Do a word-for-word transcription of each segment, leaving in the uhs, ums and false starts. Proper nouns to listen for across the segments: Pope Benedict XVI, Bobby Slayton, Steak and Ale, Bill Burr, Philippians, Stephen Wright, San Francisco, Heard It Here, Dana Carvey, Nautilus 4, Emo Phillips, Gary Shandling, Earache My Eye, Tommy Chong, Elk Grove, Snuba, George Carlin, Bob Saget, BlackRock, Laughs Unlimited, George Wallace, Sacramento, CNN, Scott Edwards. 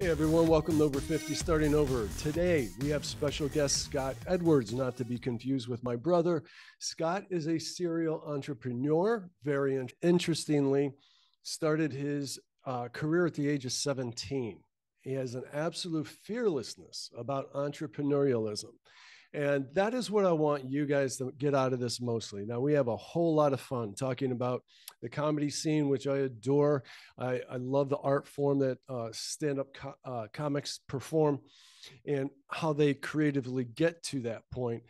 Hey everyone, welcome to Over fifty Starting Over. Today we have special guest Scott Edwards, not to be confused with my brother. Scott is a serial entrepreneur. Very in interestingly, started his uh, career at the age of seventeen. He has an absolute fearlessness about entrepreneurialism. And that is what I want you guys to get out of this mostly. Now, we have a whole lot of fun talking about the comedy scene, which I adore. I, I love the art form that uh, stand-up co uh, comics perform and how they creatively get to that point.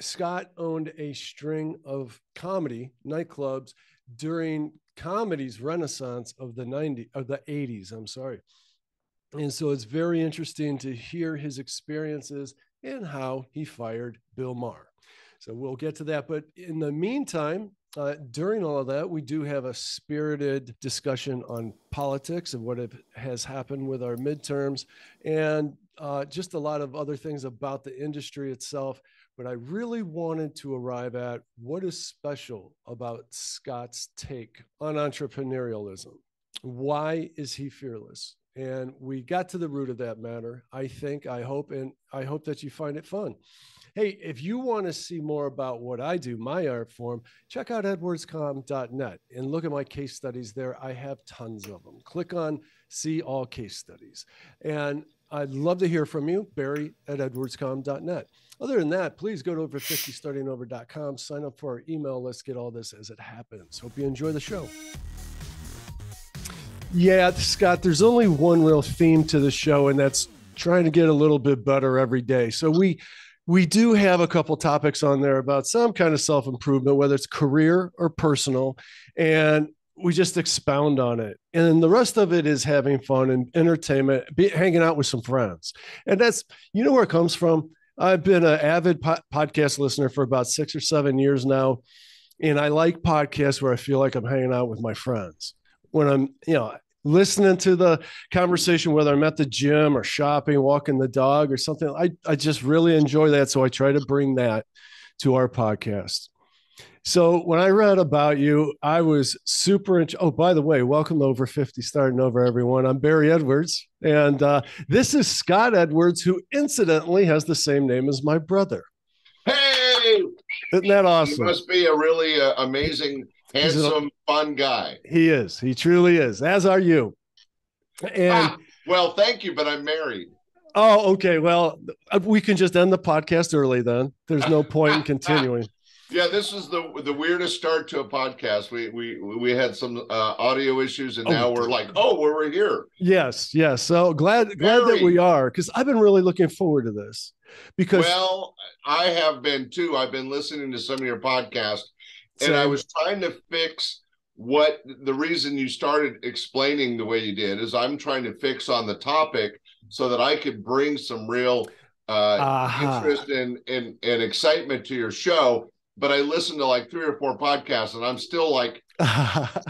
Scott owned a string of comedy nightclubs during comedy's renaissance of the nineties, of the eighties, I'm sorry. And so it's very interesting to hear his experiences and how he fired Bill Maher. So we'll get to that. But in the meantime, uh, during all of that, we do have a spirited discussion on politics and what it has happened with our midterms and uh, just a lot of other things about the industry itself. But I really wanted to arrive at what is special about Scott's take on entrepreneurialism. Why is he fearless? And we got to the root of that matter, I think, I hope, and I hope that you find it fun. Hey, if you want to see more about what I do, my art form, check out edwards com dot net and look at my case studies there. I have tons of them. Click on See All Case Studies. And I'd love to hear from you, barry at edwards com dot net. Other than that, please go to over fifty starting over dot com, sign up for our email. Let's get all this as it happens. Hope you enjoy the show. Yeah, Scott, there's only one real theme to the show, and that's trying to get a little bit better every day. So we we do have a couple topics on there about some kind of self-improvement, whether it's career or personal, and we just expound on it. And then the rest of it is having fun and entertainment, be, hanging out with some friends. And that's, you know where it comes from. I've been an avid po podcast listener for about six or seven years now, and I like podcasts where I feel like I'm hanging out with my friends. When I'm, you know, listening to the conversation, whether I'm at the gym or shopping, walking the dog or something, I, I just really enjoy that. So I try to bring that to our podcast. So when I read about you, I was super. Oh, by the way, welcome to Over fifty Starting Over, everyone. I'm Barry Edwards. And uh, this is Scott Edwards, who incidentally has the same name as my brother. Hey! Isn't that awesome? He must be a really uh, amazing, handsome, a, fun guy. He is. He truly is, as are you. And ah, well, thank you, but I'm married. Oh, okay. Well, we can just end the podcast early then. There's no point in continuing. Yeah, this is the the weirdest start to a podcast. We we we had some uh, audio issues, and oh, now we're like, oh, well, we're here. Yes, yes. So glad Barry. glad that we are, because I've been really looking forward to this. Because well, I have been too. I've been listening to some of your podcasts. So, and I was trying to fix what the reason you started explaining the way you did is I'm trying to fix on the topic so that I could bring some real uh, uh-huh. interest and, and, and excitement to your show. But I listened to like three or four podcasts and I'm still like, uh-huh.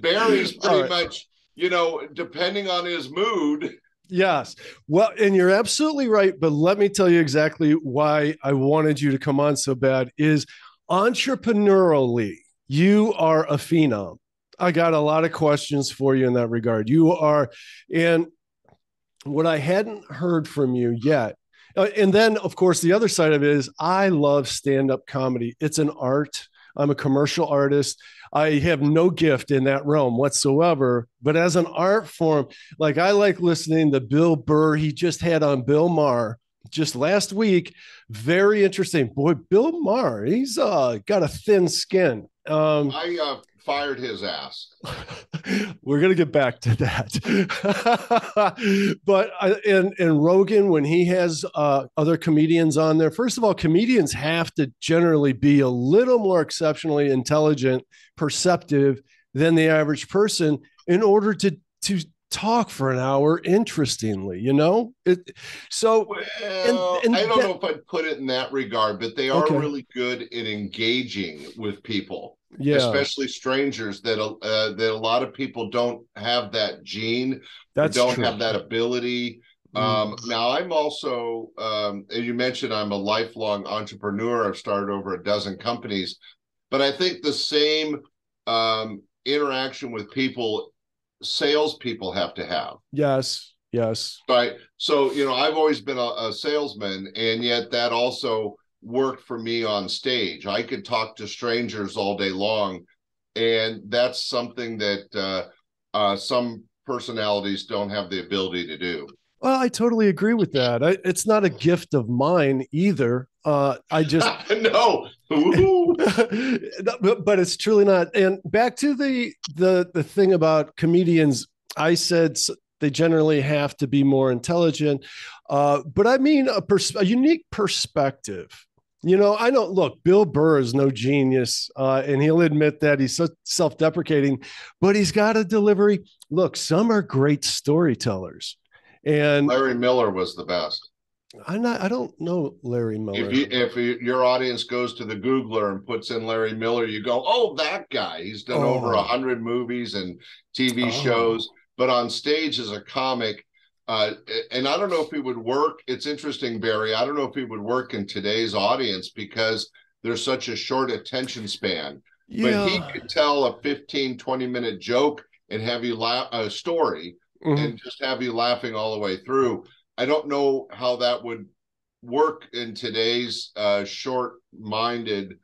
Barry's pretty right. much, you know, depending on his mood. Yes. Well, and you're absolutely right. But let me tell you exactly why I wanted you to come on so bad is entrepreneurially, you are a phenom. I got a lot of questions for you in that regard. You are, and what I hadn't heard from you yet, uh, and then, of course, the other side of it is I love stand-up comedy. It's an art. I'm a commercial artist. I have no gift in that realm whatsoever. But as an art form, like I like listening to Bill Burr. He just had on Bill Maher just last week. Very interesting. Boy, Bill Maher, he's uh, got a thin skin. Um, I uh, fired his ass. We're going to get back to that. But I, and, and Rogan, when he has uh, other comedians on there, first of all, comedians have to generally be a little more exceptionally intelligent, perceptive than the average person in order to, to talk for an hour interestingly, you know it so well, and, and I don't that, know if I'd put it in that regard, but they are okay. really good in engaging with people, yeah, especially strangers, that uh, that a lot of people don't have that gene. That's don't true. have that ability. mm. Um now I'm also um and you mentioned I'm a lifelong entrepreneur. I've started over a dozen companies, but I think the same um interaction with people salespeople have to have. Yes, Yes. Right. So, you know, I've always been a, a salesman, and yet that also worked for me on stage. I could talk to strangers all day long, and that's something that uh, uh, some personalities don't have the ability to do. Well, I totally agree with that. I, it's not a gift of mine either. Uh, I just no, but, but it's truly not. And back to the the the thing about comedians, I said they generally have to be more intelligent, uh, but I mean a, pers- a unique perspective. You know, I don't look. Bill Burr is no genius, uh, and he'll admit that. He's so self-deprecating, but he's got a delivery. Look, some are great storytellers. And Larry Miller was the best. I'm not, I don't know Larry Miller. If, you, if you, your audience goes to the Googler and puts in Larry Miller, you go, oh, that guy. He's done oh. over one hundred movies and T V oh. shows. But on stage as a comic, uh, and I don't know if he would work. It's interesting, Barry. I don't know if he would work in today's audience because there's such a short attention span. Yeah. But he could tell a fifteen, twenty-minute joke and have you laugh a story. Mm-hmm. And just have you laughing all the way through. I don't know how that would work in today's uh, short-minded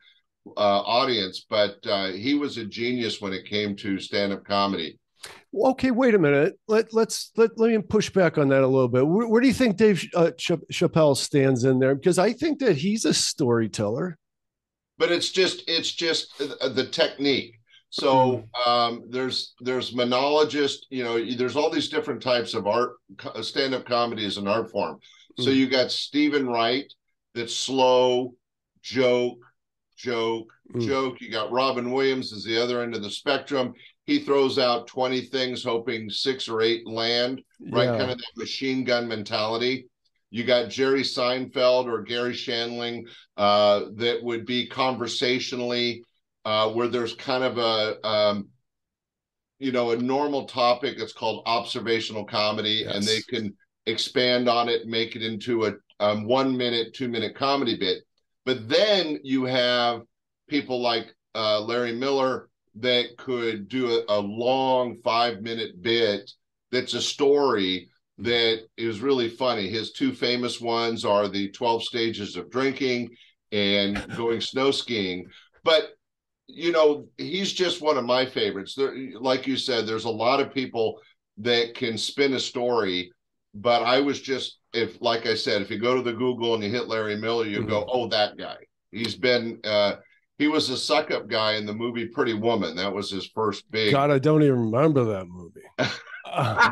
uh, audience, but uh, he was a genius when it came to stand-up comedy. Okay, wait a minute. Let let's let let me push back on that a little bit. Where, where do you think Dave uh, Ch- Chappelle stands in there? Because I think that he's a storyteller, but it's just it's just the technique. So um, there's there's monologist, you know, there's all these different types of art. Stand-up comedy is an art form. Mm-hmm. So you got Stephen Wright, that's slow, joke, joke, mm-hmm. joke. You got Robin Williams is the other end of the spectrum. He throws out twenty things, hoping six or eight land, right? Yeah. Kind of that machine gun mentality. You got Jerry Seinfeld or Gary Shandling uh, that would be conversationally Uh, where there's kind of a, um, you know, a normal topic. It's called observational comedy, yes. And they can expand on it, make it into a um, one minute, two minute comedy bit. But then you have people like uh, Larry Miller that could do a, a long five minute bit that's a story that is really funny. His two famous ones are the twelve stages of drinking and going snow skiing. But you know, he's just one of my favorites. There, like you said, there's a lot of people that can spin a story, but I was just, if, like I said, if you go to the Google and you hit Larry Miller, you mm-hmm. go, oh, that guy. He's been, uh, he was a suck-up guy in the movie Pretty Woman. That was his first big. God, I don't even remember that movie. uh,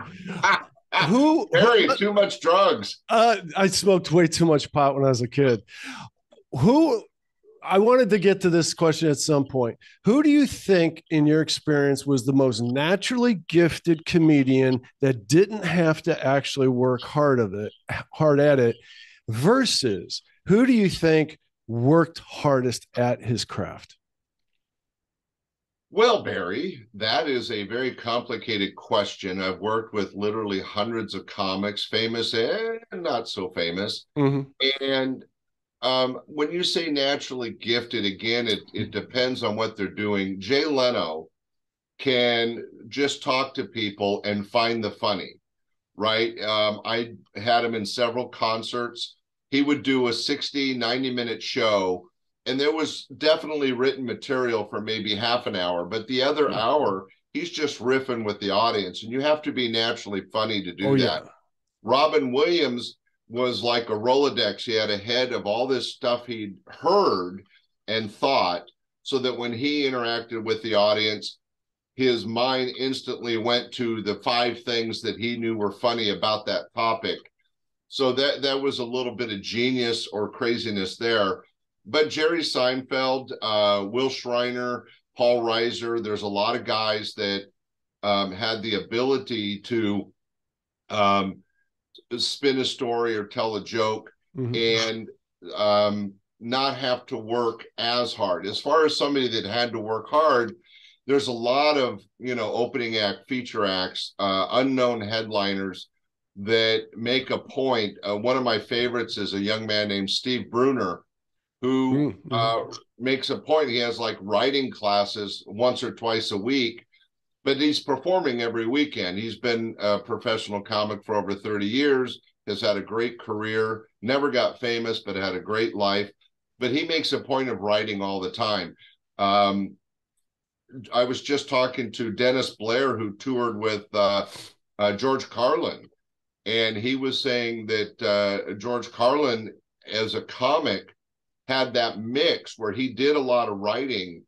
who? Harry, who, too much drugs. Uh, I smoked way too much pot when I was a kid. Who? I wanted to get to this question at some point. Who do you think, in your experience, was the most naturally gifted comedian that didn't have to actually work hard of it, hard at it, versus who do you think worked hardest at his craft? Well, Barry, that is a very complicated question. I've worked with literally hundreds of comics, famous and not so famous, mm-hmm. and Um, when you say naturally gifted, again, it, it depends on what they're doing. Jay Leno can just talk to people and find the funny, right? Um, I had him in several concerts. He would do a sixty, ninety-minute show, and there was definitely written material for maybe half an hour. But the other mm-hmm. hour, he's just riffing with the audience, and you have to be naturally funny to do oh, that. Yeah. Robin Williams was like a Rolodex. He had a head of all this stuff he'd heard and thought, so that when he interacted with the audience, his mind instantly went to the five things that he knew were funny about that topic. So that, that was a little bit of genius or craziness there. But Jerry Seinfeld, uh, Will Schreiner, Paul Reiser, there's a lot of guys that um, had the ability to um, spin a story or tell a joke mm-hmm. and um, not have to work as hard. As far as somebody that had to work hard, there's a lot of, you know, opening act, feature acts, uh, unknown headliners that make a point. Uh, one of my favorites is a young man named Steve Bruner, who mm-hmm. uh, makes a point. He has like writing classes once or twice a week. But he's performing every weekend. He's been a professional comic for over thirty years, has had a great career, never got famous, but had a great life. But he makes a point of writing all the time. Um, I was just talking to Dennis Blair, who toured with uh, uh, George Carlin. And he was saying that uh, George Carlin, as a comic, had that mix where he did a lot of writing,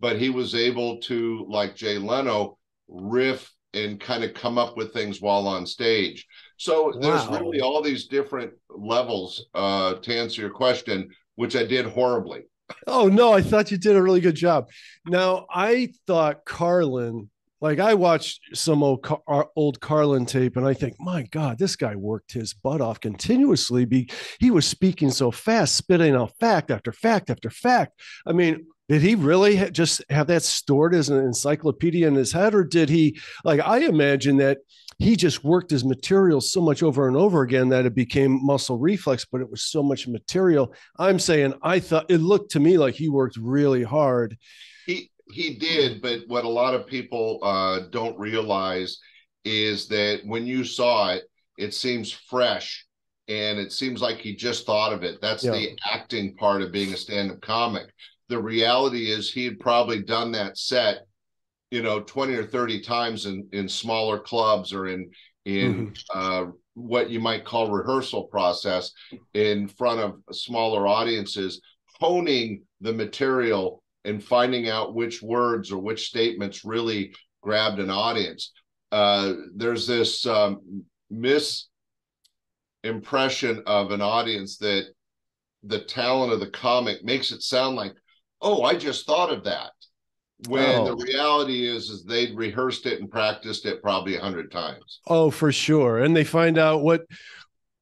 but he was able to, like Jay Leno, riff and kind of come up with things while on stage. So wow. There's really all these different levels, uh, to answer your question, which I did horribly. Oh, no, I thought you did a really good job. Now, I thought Carlin, like I watched some old, Car- old Carlin tape and I think, my God, this guy worked his butt off continuously. Be- he was speaking so fast, spitting out fact after fact after fact. I mean, did he really ha- just have that stored as an encyclopedia in his head? Or did he, like, I imagine that he just worked his material so much over and over again that it became muscle reflex, but it was so much material. I'm saying, I thought it looked to me like he worked really hard. He he did. But what a lot of people uh, don't realize is that when you saw it, it seems fresh and it seems like he just thought of it. That's yeah. the acting part of being a stand-up comic. The reality is he had probably done that set, you know, twenty or thirty times in, in smaller clubs or in, in mm-hmm. uh, what you might call rehearsal process in front of smaller audiences, honing the material and finding out which words or which statements really grabbed an audience. Uh, there's this um, misimpression of an audience that the talent of the comic makes it sound like, oh, I just thought of that. When oh. the reality is, is they'd rehearsed it and practiced it probably a hundred times. Oh, for sure. And they find out what,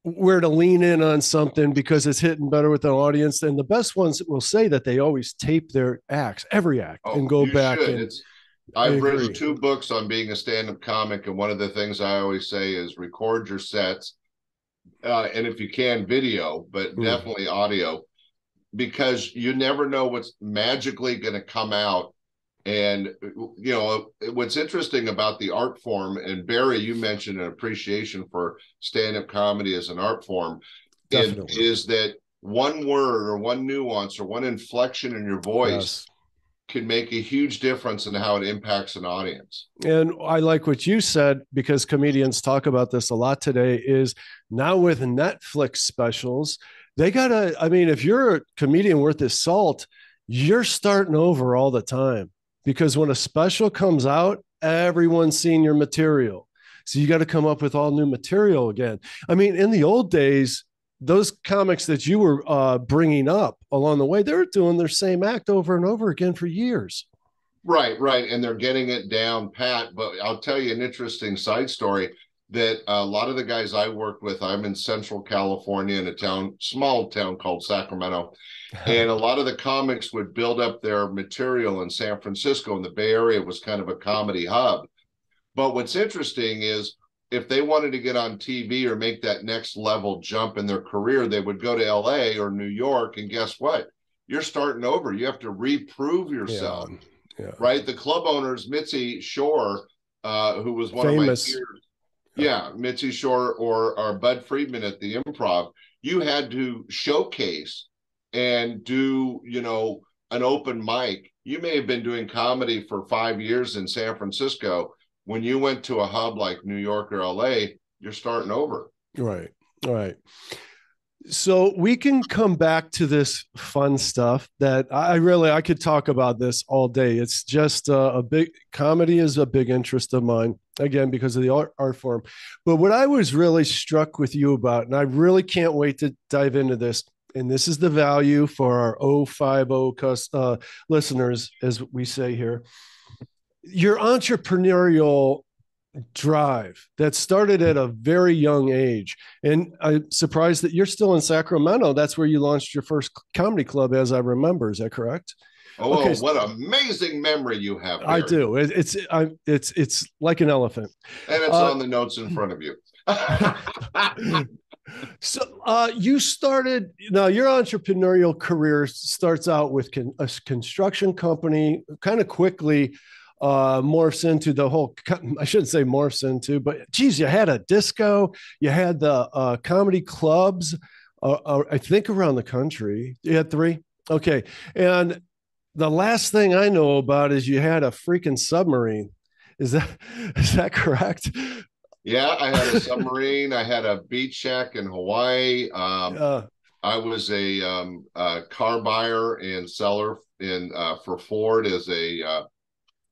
where to lean in on something because it's hitting better with the audience. And the best ones will say that they always tape their acts, every act, oh, and go back. And it's, I've written two books on being a stand-up comic. And one of the things I always say is record your sets. Uh, and if you can, video, but mm. definitely audio. Because you never know what's magically going to come out. And, you know, what's interesting about the art form, and Barry, you mentioned an appreciation for stand-up comedy as an art form, and, is that one word or one nuance or one inflection in your voice yes. can make a huge difference in how it impacts an audience. And I like what you said, because comedians talk about this a lot today, is now with Netflix specials, they gotta, I mean, if you're a comedian worth his salt, you're starting over all the time, because when a special comes out, everyone's seen your material. So you got to come up with all new material again. I mean, in the old days, those comics that you were uh, bringing up along the way, they were doing their same act over and over again for years. Right, right. And they're getting it down pat. But I'll tell you an interesting side story. That a lot of the guys I worked with, I'm in Central California in a town, small town called Sacramento. And a lot of the comics would build up their material in San Francisco, and the Bay Area was kind of a comedy hub. But what's interesting is if they wanted to get on T V or make that next level jump in their career, they would go to L A or New York. And guess what? You're starting over. You have to reprove yourself, yeah. Yeah. right? The club owners, Mitzi Shore, uh, who was one Famous. of my peers. Yeah, Mitzi Shore or, or Bud Friedman at the Improv, you had to showcase and do, you know, an open mic. You may have been doing comedy for five years in San Francisco. When you went to a hub like New York or L A, you're starting over. Right, right. So we can come back to this fun stuff that I really, I could talk about this all day. It's just a, a big, comedy is a big interest of mine, again, because of the art, art form. But what I was really struck with you about, and I really can't wait to dive into this, and this is the value for our oh five oh cus, uh, listeners, as we say here, your entrepreneurial drive that started at a very young age. And I'm surprised that you're still in Sacramento. That's where you launched your first comedy club, as I remember. Is that correct? Oh, okay. What amazing memory you have, Barry. I do. It, it's I, it's it's like an elephant. And it's uh, on the notes in front of you. So uh, you started, now your entrepreneurial career starts out with con, a construction company kind of quickly. uh, morphs into the whole, I shouldn't say morphs into, but geez, you had a disco, you had the uh, comedy clubs, uh, uh, I think around the country. You had three. Okay. And the last thing I know about is you had a freaking submarine. Is that, is that correct? Yeah, I had a submarine. I had a beach shack in Hawaii. Um, yeah. I was a, um, a car buyer and seller in uh, for Ford as a uh,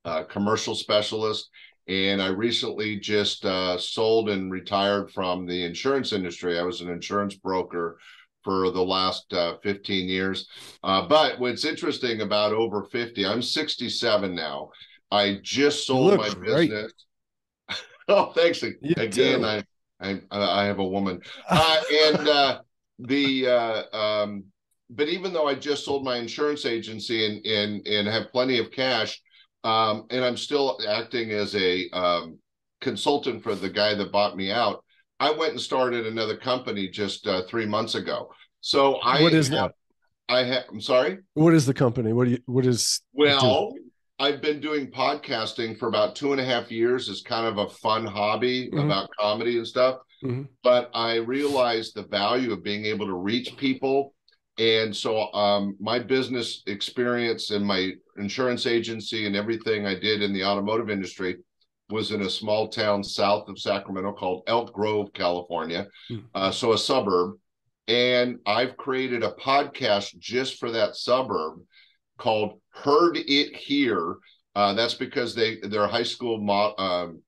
uh, commercial specialist. And I recently just uh, sold and retired from the insurance industry. I was an insurance broker for the last uh, fifteen years. Uh, but what's interesting about over fifty, I'm sixty-seven now. I just sold my great. business. Oh, thanks you again. I, I I have a woman, uh, and uh, the uh, um, but even though I just sold my insurance agency and and and have plenty of cash, um, and I'm still acting as a um, consultant for the guy that bought me out. I went and started another company just uh, three months ago. So I what is have, that? I have. I'm sorry. What is the company? What do you? What is well? I've been doing podcasting for about two and a half years as kind of a fun hobby mm-hmm. about comedy and stuff. Mm-hmm. But I realized the value of being able to reach people. And so um, my business experience and my insurance agency and everything I did in the automotive industry was in a small town south of Sacramento called Elk Grove, California. Mm-hmm. Uh, so a suburb. And I've created a podcast just for that suburb called Heard It Here. Uh, that's because they their high school mo um,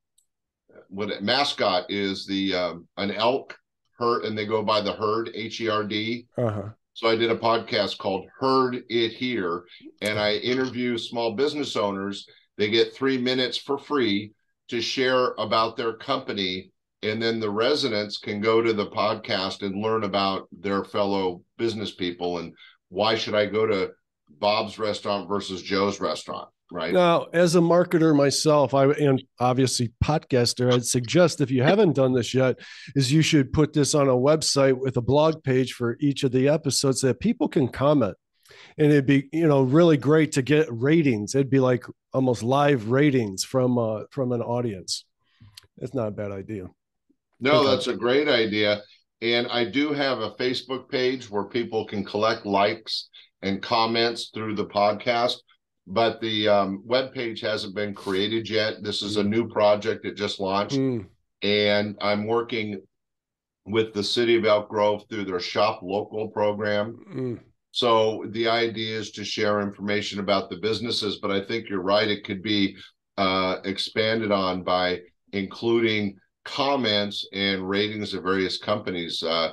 what mascot is the um, an elk herd, and they go by the herd, H E R D. Uh-huh. So I did a podcast called Heard It Here, and I interview small business owners. They get three minutes for free to share about their company, and then the residents can go to the podcast and learn about their fellow business people and why should I go to Bob's restaurant versus Joe's restaurant, right? Now, as a marketer myself, I and obviously podcaster, I'd suggest if you haven't done this yet, is you should put this on a website with a blog page for each of the episodes that people can comment. And it'd be, you know, really great to get ratings. It'd be like almost live ratings from uh, from an audience. That's not a bad idea. No, okay. That's a great idea. And I do have a Facebook page where people can collect likes and comments through the podcast, but the um, webpage hasn't been created yet. This is a new project that just launched, mm. and I'm working with the city of Elk Grove through their Shop Local program. Mm. So the idea is to share information about the businesses, but I think you're right. It could be uh, expanded on by including comments and ratings of various companies. Uh,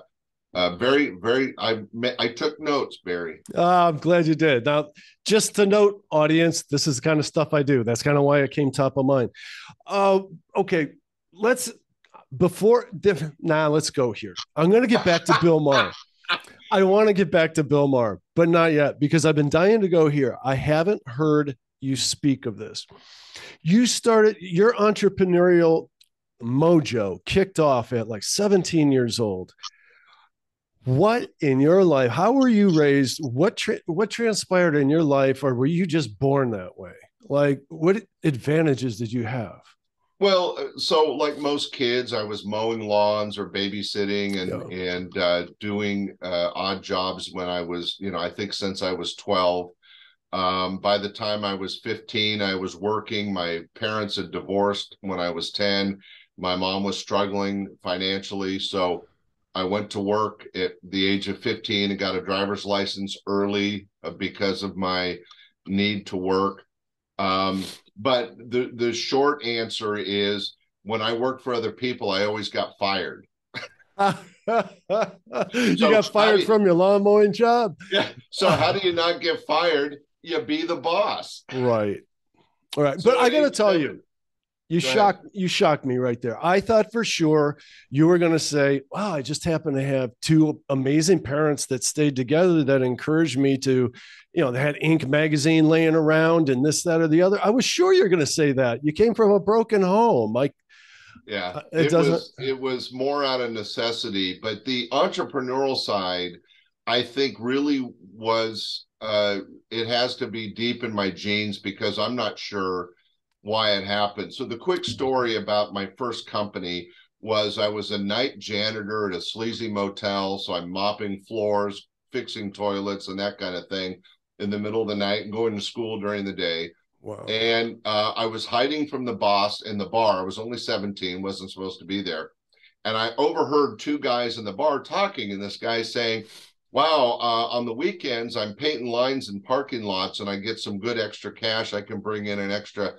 Uh, very, very, I, I took notes, Barry. Uh, I'm glad you did. Now, just to note, audience, this is the kind of stuff I do. That's kind of why it came top of mind. Uh, okay, let's, before, nah, let's go here. I'm going to get back to Bill Maher. I want to get back to Bill Maher, but not yet, because I've been dying to go here. I haven't heard you speak of this. You started, your entrepreneurial mojo kicked off at like seventeen years old. What in your life, how were you raised? What, tra what transpired in your life, or were you just born that way? Like, what advantages did you have? Well, so like most kids, I was mowing lawns or babysitting and, yeah. and uh, doing uh, odd jobs when I was, you know, I think since I was twelve. Um, by the time I was fifteen, I was working. My parents had divorced when I was ten. My mom was struggling financially. So I went to work at the age of fifteen and got a driver's license early because of my need to work. Um, but the, the short answer is when I worked for other people, I always got fired. you so got fired you, from your lawn mowing job? Yeah. So how do you not get fired? You be the boss. Right. All right. So but I got to tell you. You shocked, you shocked me right there. I thought for sure you were going to say, wow, I just happen to have two amazing parents that stayed together that encouraged me to, you know, they had Inc magazine laying around and this, that, or the other. I was sure you're going to say that. You came from a broken home. Like, yeah, it, it doesn't. Was, it was more out of necessity, but the entrepreneurial side, I think really was, uh, it has to be deep in my genes because I'm not sure why it happened. So the quick story about my first company was I was a night janitor at a sleazy motel. So I'm mopping floors, fixing toilets and that kind of thing in the middle of the night and going to school during the day. Wow. And uh, I was hiding from the boss in the bar. I was only seventeen, wasn't supposed to be there. And I overheard two guys in the bar talking, and this guy saying, wow, uh, on the weekends, I'm painting lines in parking lots and I get some good extra cash. I can bring in an extra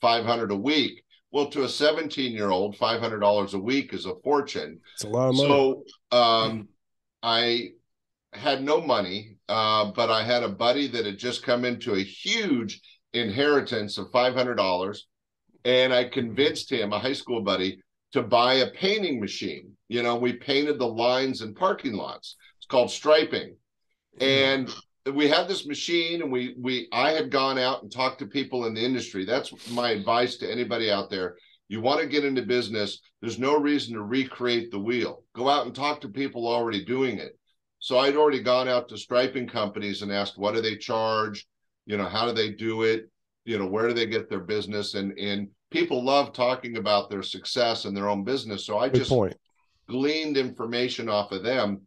five hundred a week. Well, to a seventeen-year-old, five hundred dollars a week is a fortune. It's a lot of money. So um, I had no money, uh, but I had a buddy that had just come into a huge inheritance of five hundred dollars, and I convinced him, a high school buddy, to buy a painting machine. You know, we painted the lines in parking lots. It's called striping. And we had this machine, and we we I had gone out and talked to people in the industry. That's my advice to anybody out there. You want to get into business, there's no reason to recreate the wheel. Go out and talk to people already doing it. So I'd already gone out to striping companies and asked, what do they charge? You know, how do they do it? You know, where do they get their business? And and people love talking about their success and their own business. So I Good just point. gleaned information off of them.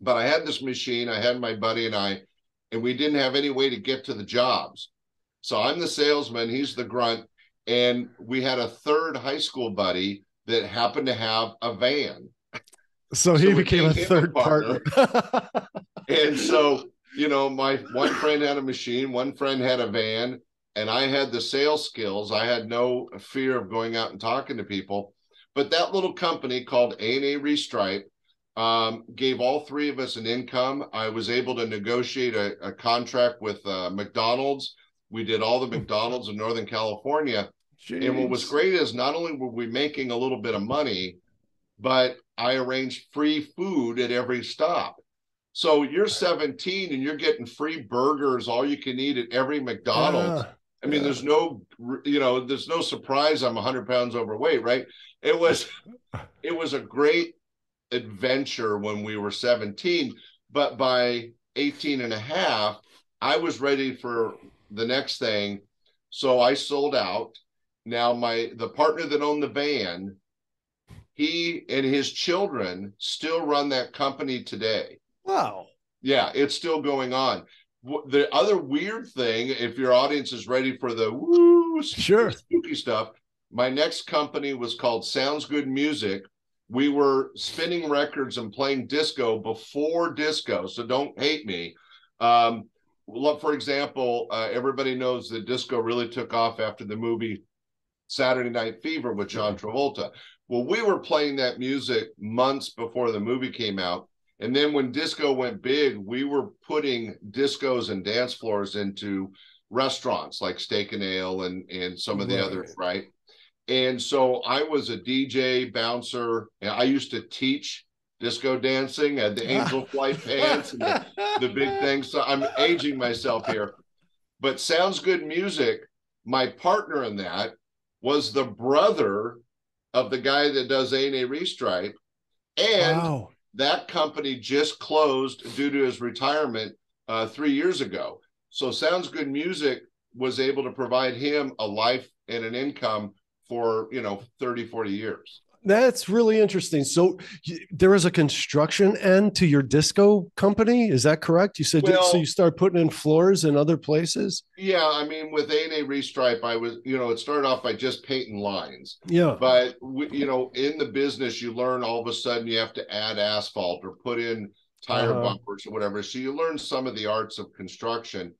But I had this machine, I had my buddy and I, and we didn't have any way to get to the jobs. So I'm the salesman, he's the grunt, and we had a third high school buddy that happened to have a van. So he so became a third partner. partner. And so, you know, my one friend had a machine, one friend had a van, and I had the sales skills. I had no fear of going out and talking to people. But that little company called A and A Restripe Um, gave all three of us an income. I was able to negotiate a, a contract with uh, McDonald's. We did all the McDonald's in Northern California. Jeez. And what was great is not only were we making a little bit of money, but I arranged free food at every stop. So you're seventeen and you're getting free burgers, all you can eat at every McDonald's. Yeah. I mean, yeah. there's no, you know, there's no surprise I'm one hundred pounds overweight, right? It was, it was a great adventure when we were seventeen, but by eighteen and a half I was ready for the next thing. So I sold out. Now my the partner that owned the van, he and his children still run that company today. Wow. Yeah, it's still going on. The other weird thing, if your audience is ready for the woo sure spooky stuff, my next company was called Sounds Good Music. We were spinning records and playing disco before disco, so don't hate me. Um, for example, uh, everybody knows that disco really took off after the movie Saturday Night Fever with John Travolta. Well, we were playing that music months before the movie came out, and then when disco went big, we were putting discos and dance floors into restaurants like Steak and Ale and, and some of the right. others, right? And so I was a D J, bouncer, and I used to teach disco dancing at the angel flight pants and the, the big things. So I'm aging myself here. But Sounds Good Music, my partner in that was the brother of the guy that does A and A Restripe. And wow. that company just closed due to his retirement uh, three years ago. So Sounds Good Music was able to provide him a life and an income for, you know, thirty, forty years. That's really interesting. So there is a construction end to your disco company. Is that correct? You said, well, so you start putting in floors in other places. Yeah. I mean, with A and A Restripe, I was, you know, it started off by just painting lines. Yeah. But we, you know, in the business, you learn all of a sudden you have to add asphalt or put in tire uh, bumpers or whatever. So you learn some of the arts of construction.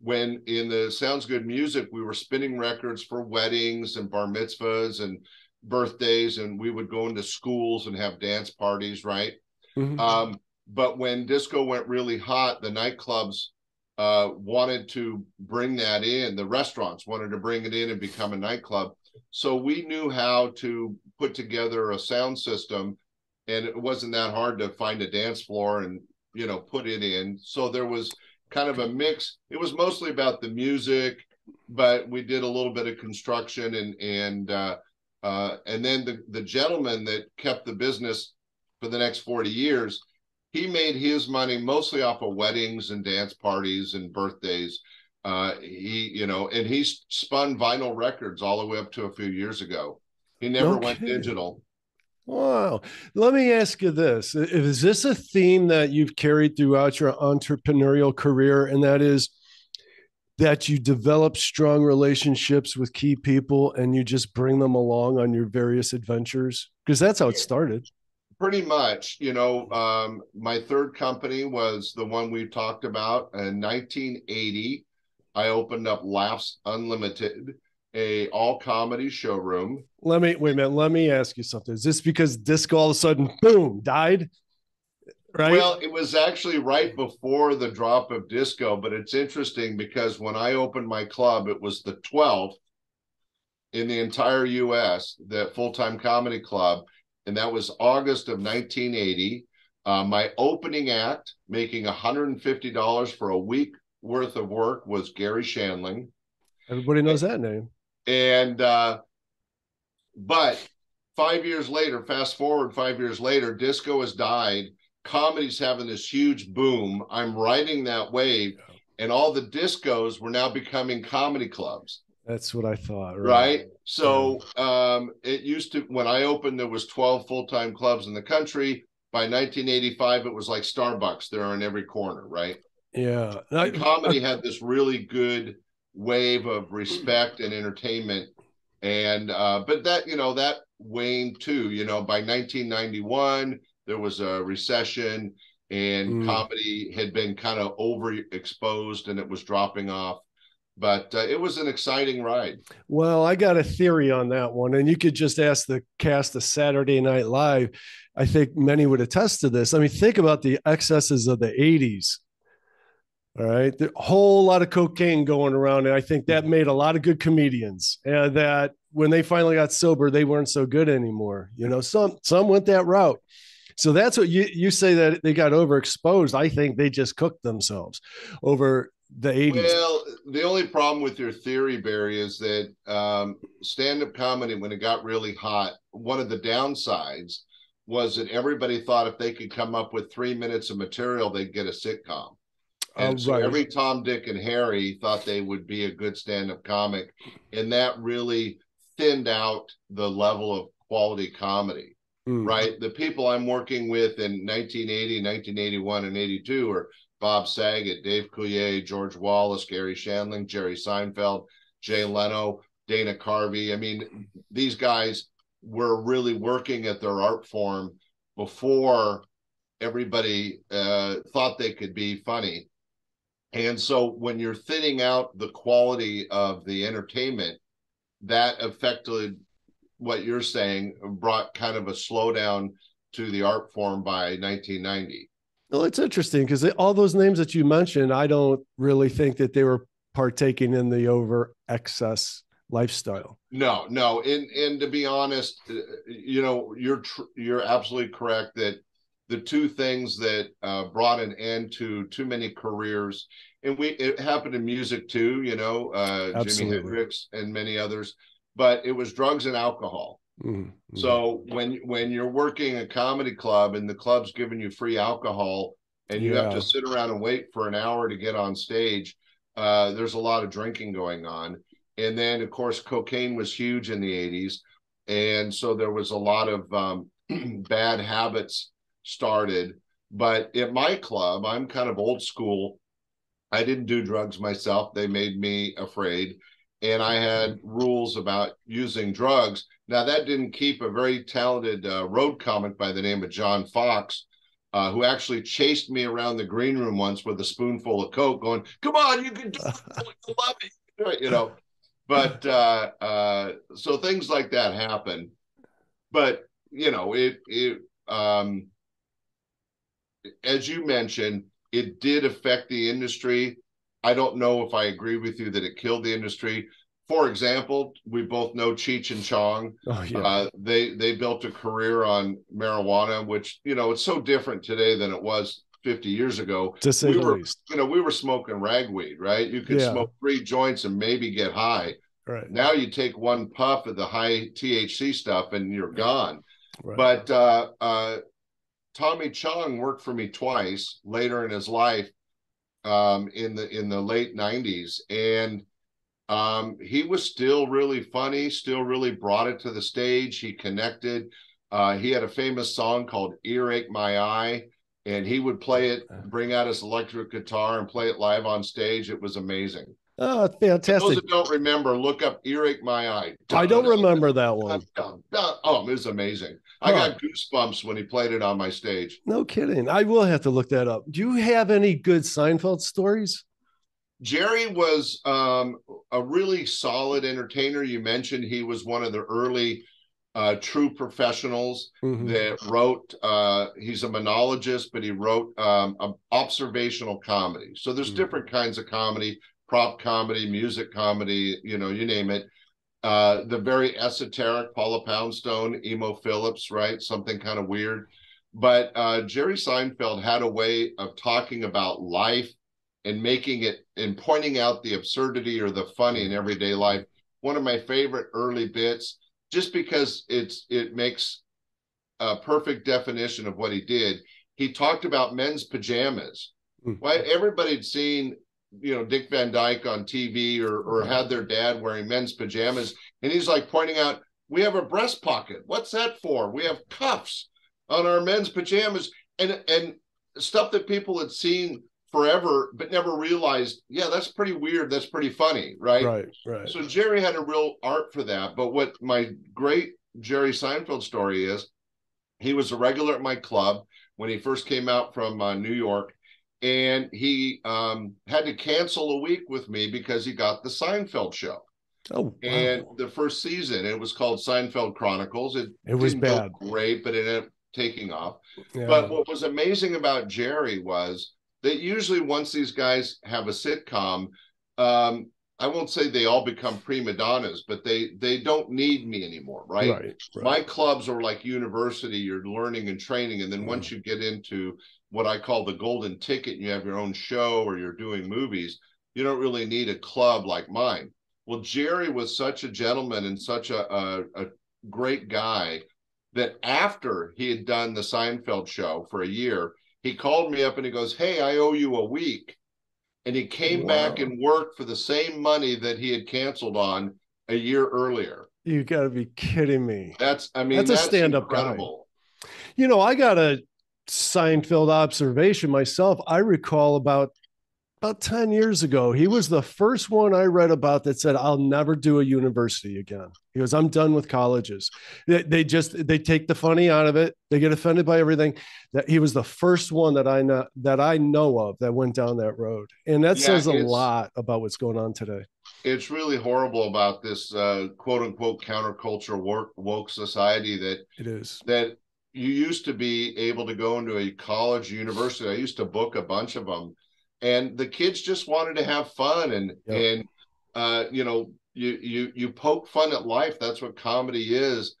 When in the Sounds Good Music, we were spinning records for weddings and bar mitzvahs and birthdays, and we would go into schools and have dance parties, right? Mm-hmm. Um, but when disco went really hot, the nightclubs uh, wanted to bring that in. The restaurants wanted to bring it in and become a nightclub. So we knew how to put together a sound system, and it wasn't that hard to find a dance floor and, you know, put it in. So there was kind of a mix. It was mostly about the music, but we did a little bit of construction, and and uh, uh, and then the the gentleman that kept the business for the next forty years, he made his money mostly off of weddings and dance parties and birthdays, Uh, he, you know, and he's spun vinyl records all the way up to a few years ago. He never okay. went digital. Wow. Let me ask you this. Is this a theme that you've carried throughout your entrepreneurial career? And that is that you develop strong relationships with key people and you just bring them along on your various adventures? Because that's how it started. Pretty much. You know, um, my third company was the one we talked about in nineteen eighty. I opened up Laughs Unlimited, a all comedy showroom. Let me wait a minute. Let me ask you something. Is this because disco all of a sudden, boom, died? Right. Well, it was actually right before the drop of disco, but it's interesting because when I opened my club, it was the twelfth in the entire U S, the full-time comedy club. And that was August of nineteen eighty. Uh, my opening act, making one hundred fifty dollars for a week worth of work, was Gary Shandling. Everybody knows that name. And, uh, but five years later, fast forward five years later, disco has died. Comedy's having this huge boom. I'm riding that wave. And all the discos were now becoming comedy clubs. That's what I thought. Right. right? So yeah. um, it used to, when I opened, there was twelve full-time clubs in the country. By nineteen eighty-five, it was like Starbucks. They're on every corner. Right. Yeah. I, comedy I, had this really good wave of respect and entertainment, and uh but that, you know, that waned too. You know, by nineteen ninety-one there was a recession, and mm. comedy had been kind of overexposed and it was dropping off, but uh, it was an exciting ride. Well, I got a theory on that one, and you could just ask the cast of Saturday Night Live. I think many would attest to this. I mean, think about the excesses of the eighties. All right. The whole lot of cocaine going around. And I think that made a lot of good comedians, and that when they finally got sober, they weren't so good anymore. You know, some, some went that route. So that's what you, you say, that they got overexposed. I think they just cooked themselves over the eighties. Well, the only problem with your theory, Barry, is that um, stand-up comedy, when it got really hot, one of the downsides was that everybody thought if they could come up with three minutes of material, they'd get a sitcom. And oh, so right. every Tom, Dick, and Harry thought they would be a good stand-up comic, and that really thinned out the level of quality comedy, mm. right? The people I'm working with in nineteen eighty, nineteen eighty-one, and eighty-two are Bob Saget, Dave Coulier, George Wallace, Gary Shandling, Jerry Seinfeld, Jay Leno, Dana Carvey. I mean, these guys were really working at their art form before everybody uh, thought they could be funny. And so when you're thinning out the quality of the entertainment, that affected what you're saying, brought kind of a slowdown to the art form by nineteen ninety. Well, it's interesting because all those names that you mentioned, I don't really think that they were partaking in the over excess lifestyle. No, no. And, and to be honest, you know, you're, tr you're absolutely correct that the two things that uh, brought an end to too many careers, and we it happened in music too, you know, uh, Jimi Hendrix and many others, but it was drugs and alcohol. Mm-hmm. So when when you're working a comedy club and the club's giving you free alcohol and you yeah. have to sit around and wait for an hour to get on stage, uh, there's a lot of drinking going on. And then, of course, cocaine was huge in the eighties. And so there was a lot of um, bad habits started. But at my club, I'm kind of old school. I didn't do drugs myself. They made me afraid. And I had rules about using drugs. Now, that didn't keep a very talented uh, road comic by the name of John Fox, uh, who actually chased me around the green room once with a spoonful of coke going, "Come on, you can do it. I love it." You know, but uh, uh, so things like that happen. But, you know, it, it, um, as you mentioned, it did affect the industry. I don't know if I agree with you that it killed the industry. For example, we both know Cheech and Chong. Oh, yeah. uh, they they built a career on marijuana, which, you know, it's so different today than it was fifty years ago. To say we the were, least. You know, we were smoking ragweed, right? You could yeah. smoke three joints and maybe get high. Right. Now you take one puff of the high T H C stuff and you're gone. Right. But uh, uh, Tommy Chong worked for me twice later in his life. um, in the in the late nineties, and um, he was still really funny, still really brought it to the stage. He connected. Uh, he had a famous song called "Earache My Eye," and he would play it, bring out his electric guitar, and play it live on stage. It was amazing. Oh, fantastic. For those that don't remember, look up Earache My Eye. Dun, I don't dun, remember dun, that one. Dun, dun. Oh, it was amazing. Huh. I got goosebumps when he played it on my stage. No kidding. I will have to look that up. Do you have any good Seinfeld stories? Jerry was um, a really solid entertainer. You mentioned he was one of the early uh, true professionals mm-hmm. that wrote, uh, he's a monologist, but he wrote um, a observational comedy. So there's mm-hmm. different kinds of comedy. Prop comedy, music comedy, you know, you name it. Uh, the very esoteric Paula Poundstone, Emo Phillips, right? Something kind of weird. But uh, Jerry Seinfeld had a way of talking about life and making it and pointing out the absurdity or the funny in everyday life. One of my favorite early bits, just because it's it makes a perfect definition of what he did. He talked about men's pajamas. Mm-hmm. Why everybody had seen, you know, Dick Van Dyke on T V or or had their dad wearing men's pajamas. And he's like pointing out, we have a breast pocket. What's that for? We have cuffs on our men's pajamas and, and stuff that people had seen forever, but never realized, yeah, that's pretty weird. That's pretty funny. Right. Right. Right. So Jerry had a real art for that. But what my great Jerry Seinfeld story is, he was a regular at my club when he first came out from uh, New York. And he um, had to cancel a week with me because he got the Seinfeld show. Oh, wow. And the first season, it was called Seinfeld Chronicles. It, it was bad, great, but it ended up taking off. Yeah. But what was amazing about Jerry was that usually once these guys have a sitcom, um, I won't say they all become prima donnas, but they they don't need me anymore, right? Right, right. My clubs are like university. You're learning and training, and then mm-hmm. once you get into what I call the golden ticket, and you have your own show or you're doing movies, you don't really need a club like mine. Well, Jerry was such a gentleman and such a, a, a great guy that after he had done the Seinfeld show for a year, he called me up and he goes, hey, I owe you a week. And he came wow. back and worked for the same money that he had canceled on a year earlier. You got to be kidding me. That's, I mean, that's, that's a stand-up guy. You know, I got a Seinfeld observation myself. I recall about about ten years ago, he was the first one I read about that said, I'll never do a university again. He goes, I'm done with colleges. They, they just, they take the funny out of it. They get offended by everything. That he was the first one that I know, that I know of that went down that road. And that yeah, says a lot about what's going on today. It's really horrible about this uh, quote unquote counterculture work, woke society that it is that you used to be able to go into a college university. I used to book a bunch of them. And the kids just wanted to have fun and, yep. and uh, you know, you, you, you poke fun at life. That's what comedy is.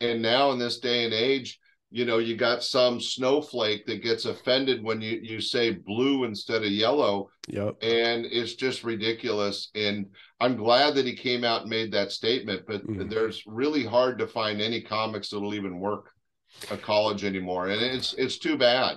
And now in this day and age, you know, you got some snowflake that gets offended when you, you say blue instead of yellow. Yep. And it's just ridiculous. And I'm glad that he came out and made that statement, but mm-hmm. there's really hard to find any comics that'll even work a college anymore. And it's, it's too bad.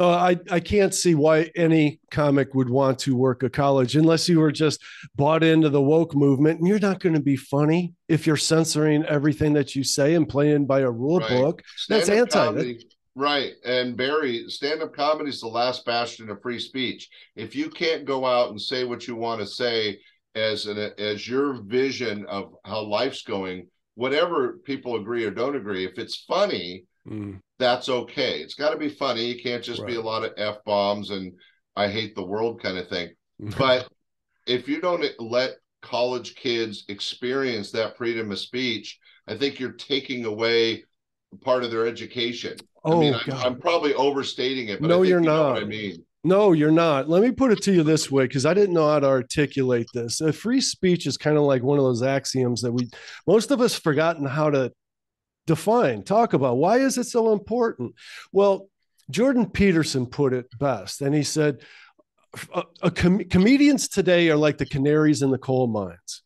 Uh, I, I can't see why any comic would want to work a college unless you were just bought into the woke movement, and you're not going to be funny if you're censoring everything that you say and playing by a rule right. book. Stand That's anti. Comedy, right. And Barry, stand-up comedy is the last bastion of free speech. If you can't go out and say what you want to say as an, as your vision of how life's going, whatever people agree or don't agree, if it's funny, Mm. that's okay. It's got to be funny. You can't just right. be a lot of F-bombs and I hate the world kind of thing. But if you don't let college kids experience that freedom of speech, I think you're taking away part of their education. Oh, I mean, I, I'm probably overstating it. But no, I think you're you know not. What I mean. No, you're not. Let me put it to you this way, because I didn't know how to articulate this. Uh, free speech is kind of like one of those axioms that we most of us forgotten how to define, talk about. Why is it so important? Well, Jordan Peterson put it best. And he said, a, a com- comedians today are like the canaries in the coal mines.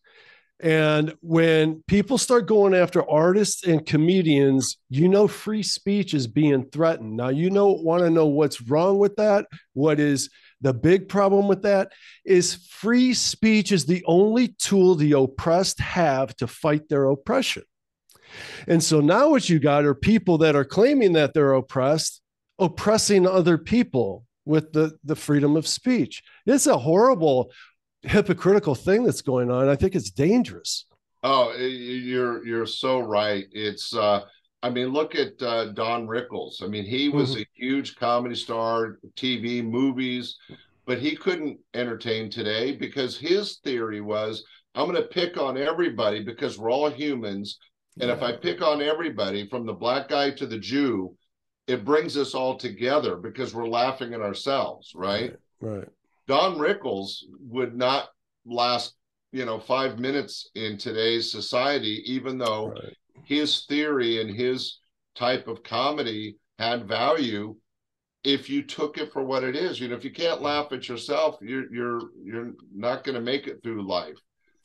And when people start going after artists and comedians, you know, free speech is being threatened. Now, you know, want to know what's wrong with that? What is The big problem with that is free speech is the only tool the oppressed have to fight their oppression. And so now what you got are people that are claiming that they're oppressed, oppressing other people with the, the freedom of speech. It's a horrible, hypocritical thing that's going on. I think it's dangerous. Oh, you're, you're so right. It's, uh, I mean, look at uh, Don Rickles. I mean, he was mm-hmm. a huge comedy star, T V, movies, but he couldn't entertain today because his theory was, I'm going to pick on everybody because we're all humans. And yeah. if I pick on everybody, from the black guy to the Jew, it brings us all together because we're laughing at ourselves, right? Right. right. Don Rickles would not last, you know, five minutes in today's society, even though right. his theory and his type of comedy had value if you took it for what it is. You know, if you can't laugh at yourself, you're you're you're not going to make it through life.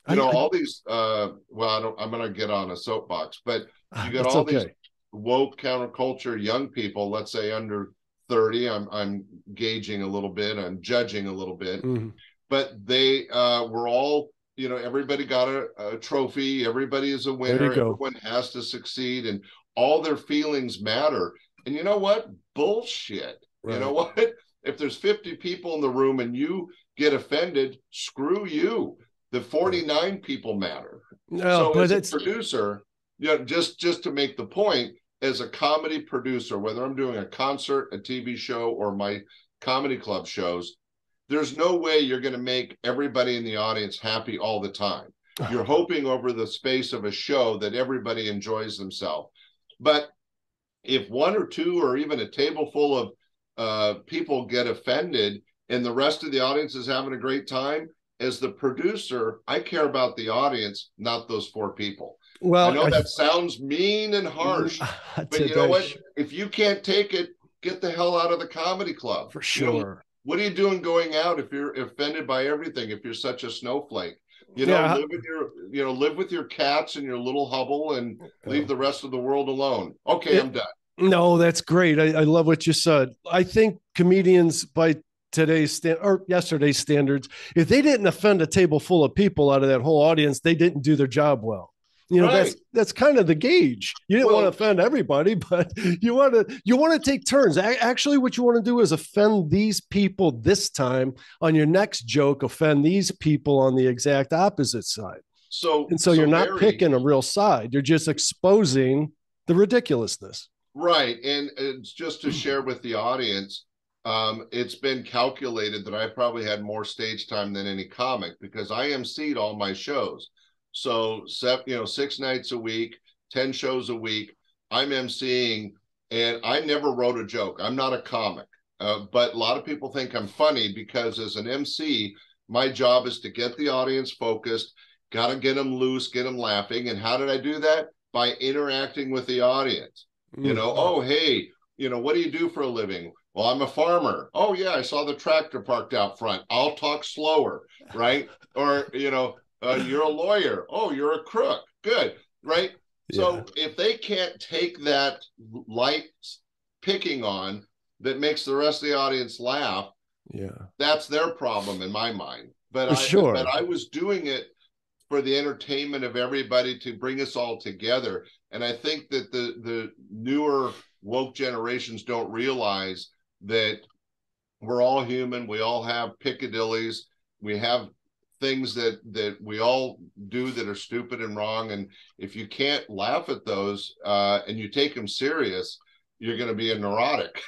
You know, all these, uh, well, I don't, I'm going to get on a soapbox, but you got all okay. these woke counterculture young people, let's say under thirty, I'm, I'm gauging a little bit, I'm judging a little bit, mm-hmm. but they uh, were all, you know, everybody got a, a trophy, everybody is a winner, everyone has to succeed, and all their feelings matter. And you know what? Bullshit. Right. You know what? If there's fifty people in the room and you get offended, screw you. The forty-nine people matter. No, so but as a it's... producer, you know, just, just to make the point, as a comedy producer, whether I'm doing a concert, a T V show, or my comedy club shows, there's no way you're going to make everybody in the audience happy all the time. You're hoping over the space of a show that everybody enjoys themselves. But if one or two or even a table full of uh, people get offended and the rest of the audience is having a great time, as the producer, I care about the audience, not those four people. Well, I know I, that sounds mean and harsh, but you know what? If you can't take it, get the hell out of the comedy club. For sure. You know, what are you doing going out if you're offended by everything, if you're such a snowflake? You know, yeah. live with your, you know, live with your cats in your little hovel and leave the rest of the world alone. Okay, yeah. I'm done. No, that's great. I, I love what you said. I think comedians by today's stand or yesterday's standards, if they didn't offend a table full of people out of that whole audience, they didn't do their job well. You know, right. that's that's kind of the gauge. You didn't well, want to offend everybody, but you want to you want to take turns. Actually, what you want to do is offend these people this time on your next joke, offend these people on the exact opposite side. So and so, so you're not Larry, picking a real side. You're just exposing the ridiculousness. Right. And it's just to share with the audience. Um, it's been calculated that I probably had more stage time than any comic because I emceed all my shows. So, you know, six nights a week, ten shows a week, I'm emceeing, and I never wrote a joke. I'm not a comic, uh, but a lot of people think I'm funny because as an M C, my job is to get the audience focused, got to get them loose, get them laughing. And how did I do that? By interacting with the audience. Mm-hmm. You know, oh, hey, you know, what do you do for a living? Well, I'm a farmer. Oh, yeah, I saw the tractor parked out front. I'll talk slower, right? Or, you know, uh, you're a lawyer. Oh, you're a crook. Good, right? Yeah. So if they can't take that light picking on that makes the rest of the audience laugh, yeah, that's their problem in my mind. But I, sure. but I was doing it for the entertainment of everybody to bring us all together. And I think that the the newer woke generations don't realize that we're all human, we all have peccadilloes, we have things that that we all do that are stupid and wrong, and if you can't laugh at those uh and you take them serious, you're going to be a neurotic.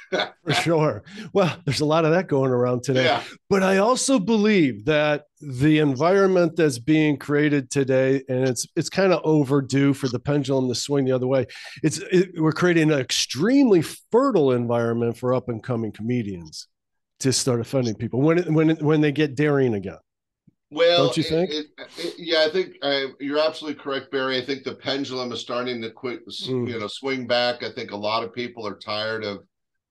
For sure. Well, there's a lot of that going around today. Yeah. But I also believe that the environment that's being created today, and it's it's kind of overdue for the pendulum to swing the other way. It's it, we're creating an extremely fertile environment for up and coming comedians to start offending people when when when they get daring again. Well, don't you think? It, it, it, yeah, I think uh, you're absolutely correct, Barry. I think the pendulum is starting to quit, mm. you know, swing back. I think a lot of people are tired of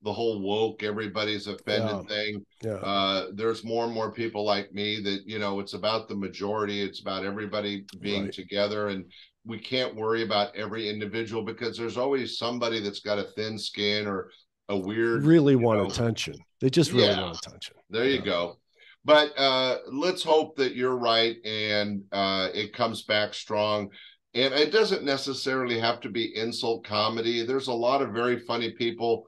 the whole woke, everybody's offended yeah. thing. Yeah. Uh, there's more and more people like me that, you know, it's about the majority. It's about everybody being right. together. And we can't worry about every individual because there's always somebody that's got a thin skin or a weird. Really want know, attention. They just really yeah. want attention. There you, you know? go. But uh, let's hope that you're right and uh, it comes back strong. And it doesn't necessarily have to be insult comedy. There's a lot of very funny people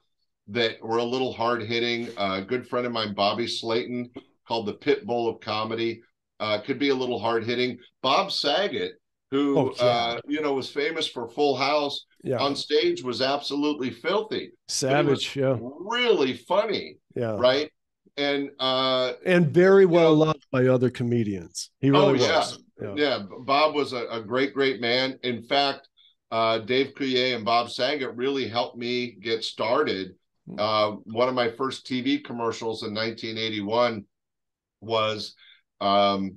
that were a little hard-hitting. Uh, a good friend of mine, Bobby Slayton, called the Pitbull of Comedy, uh, could be a little hard-hitting. Bob Saget, who oh, yeah. uh, you know was famous for Full House, yeah. on stage was absolutely filthy. Savage, yeah. Really funny, yeah. right? And uh, and very well know, loved by other comedians. He really oh, was. Yeah. Yeah. yeah, Bob was a, a great, great man. In fact, uh, Dave Coulier and Bob Saget really helped me get started. Uh, one of my first T V commercials in nineteen eighty-one was um,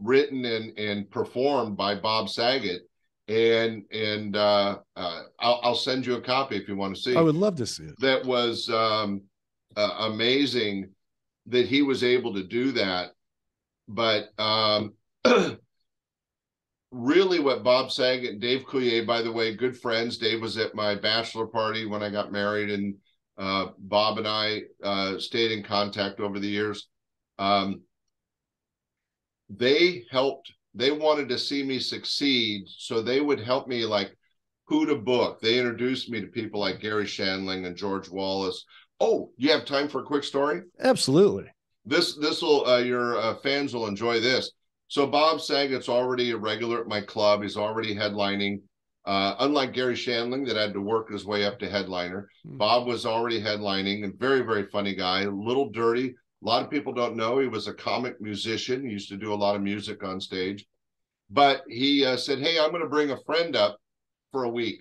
written and, and performed by Bob Saget. And and uh, uh, I'll, I'll send you a copy if you want to see it. I would love to see it. That was um, uh, amazing that he was able to do that. But... Um, really what Bob Saget and Dave Coulier, by the way, good friends. Dave was at my bachelor party when I got married, and uh, Bob and I uh, stayed in contact over the years. Um, they helped, they wanted to see me succeed, so they would help me like who to book. They introduced me to people like Gary Shandling and George Wallace. Oh, you have time for a quick story? Absolutely. This, this will, uh, your uh, fans will enjoy this. So Bob Saget's already a regular at my club. He's already headlining. Uh, unlike Gary Shandling that had to work his way up to headliner, mm-hmm. Bob was already headlining, a very, very funny guy, a little dirty. A lot of people don't know. He was a comic musician. He used to do a lot of music on stage. But he uh, said, hey, I'm going to bring a friend up for a week.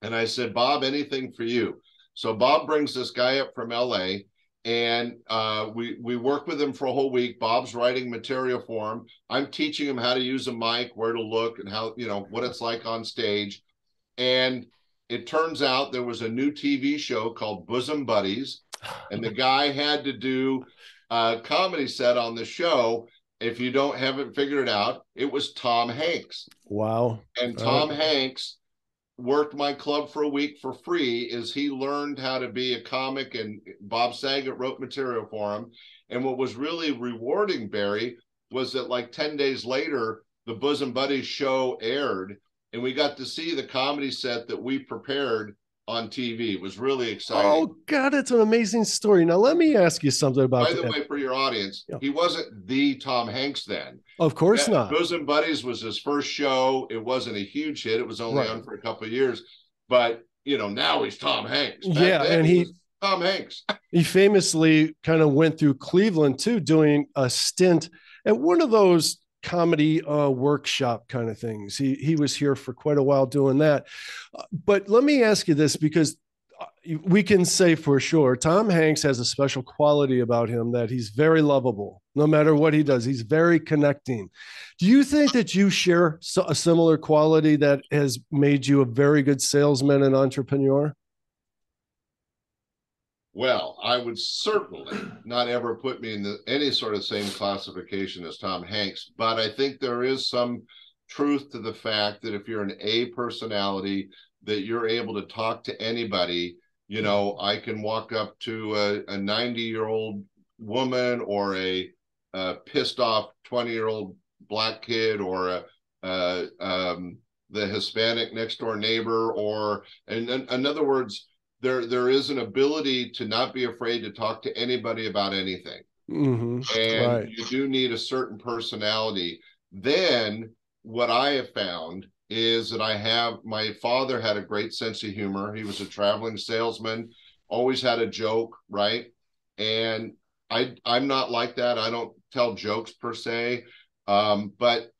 And I said, Bob, anything for you. So Bob brings this guy up from L A, and uh, we, we work with him for a whole week. Bob's writing material for him. I'm teaching him how to use a mic, where to look, and how, you know, what it's like on stage. And it turns out there was a new T V show called Bosom Buddies, and the guy had to do a comedy set on the show. If you don't haven't figured it out, it was Tom Hanks. Wow. And Tom oh. Hanks worked my club for a week for free as he learned how to be a comic, and Bob Saget wrote material for him. And what was really rewarding, Barry, was that like ten days later, the Bosom Buddies show aired, and we got to see the comedy set that we prepared on T V. It was really exciting. Oh, God, that's an amazing story. Now, let me ask you something about that. By the way, for your audience, yeah. he wasn't the Tom Hanks then. Of course that, not. Bosom Buddies was his first show. It wasn't a huge hit. It was only right. on for a couple of years. But, you know, now he's Tom Hanks. Back yeah, and he... he Tom Hanks. He famously kind of went through Cleveland, too, doing a stint at one of those comedy uh, workshop kind of things. He he was here for quite a while doing that. Uh, but let me ask you this, because we can say for sure, Tom Hanks has a special quality about him that he's very lovable. No matter what he does, he's very connecting. Do you think that you share so, a similar quality that has made you a very good salesman and entrepreneur? Well, I would certainly not ever put me in the, any sort of same classification as Tom Hanks, but I think there is some truth to the fact that if you're an A personality, that you're able to talk to anybody. You know, I can walk up to a, a ninety-year-old woman or a, a pissed-off twenty-year-old black kid or a, a um, the Hispanic next-door neighbor, or, and in, in other words, There, there is an ability to not be afraid to talk to anybody about anything. Mm-hmm. And right. you do need a certain personality. Then what I have found is that I have, my father had a great sense of humor. He was a traveling salesman, always had a joke, right? And I, I'm not like that. I don't tell jokes per se. Um, but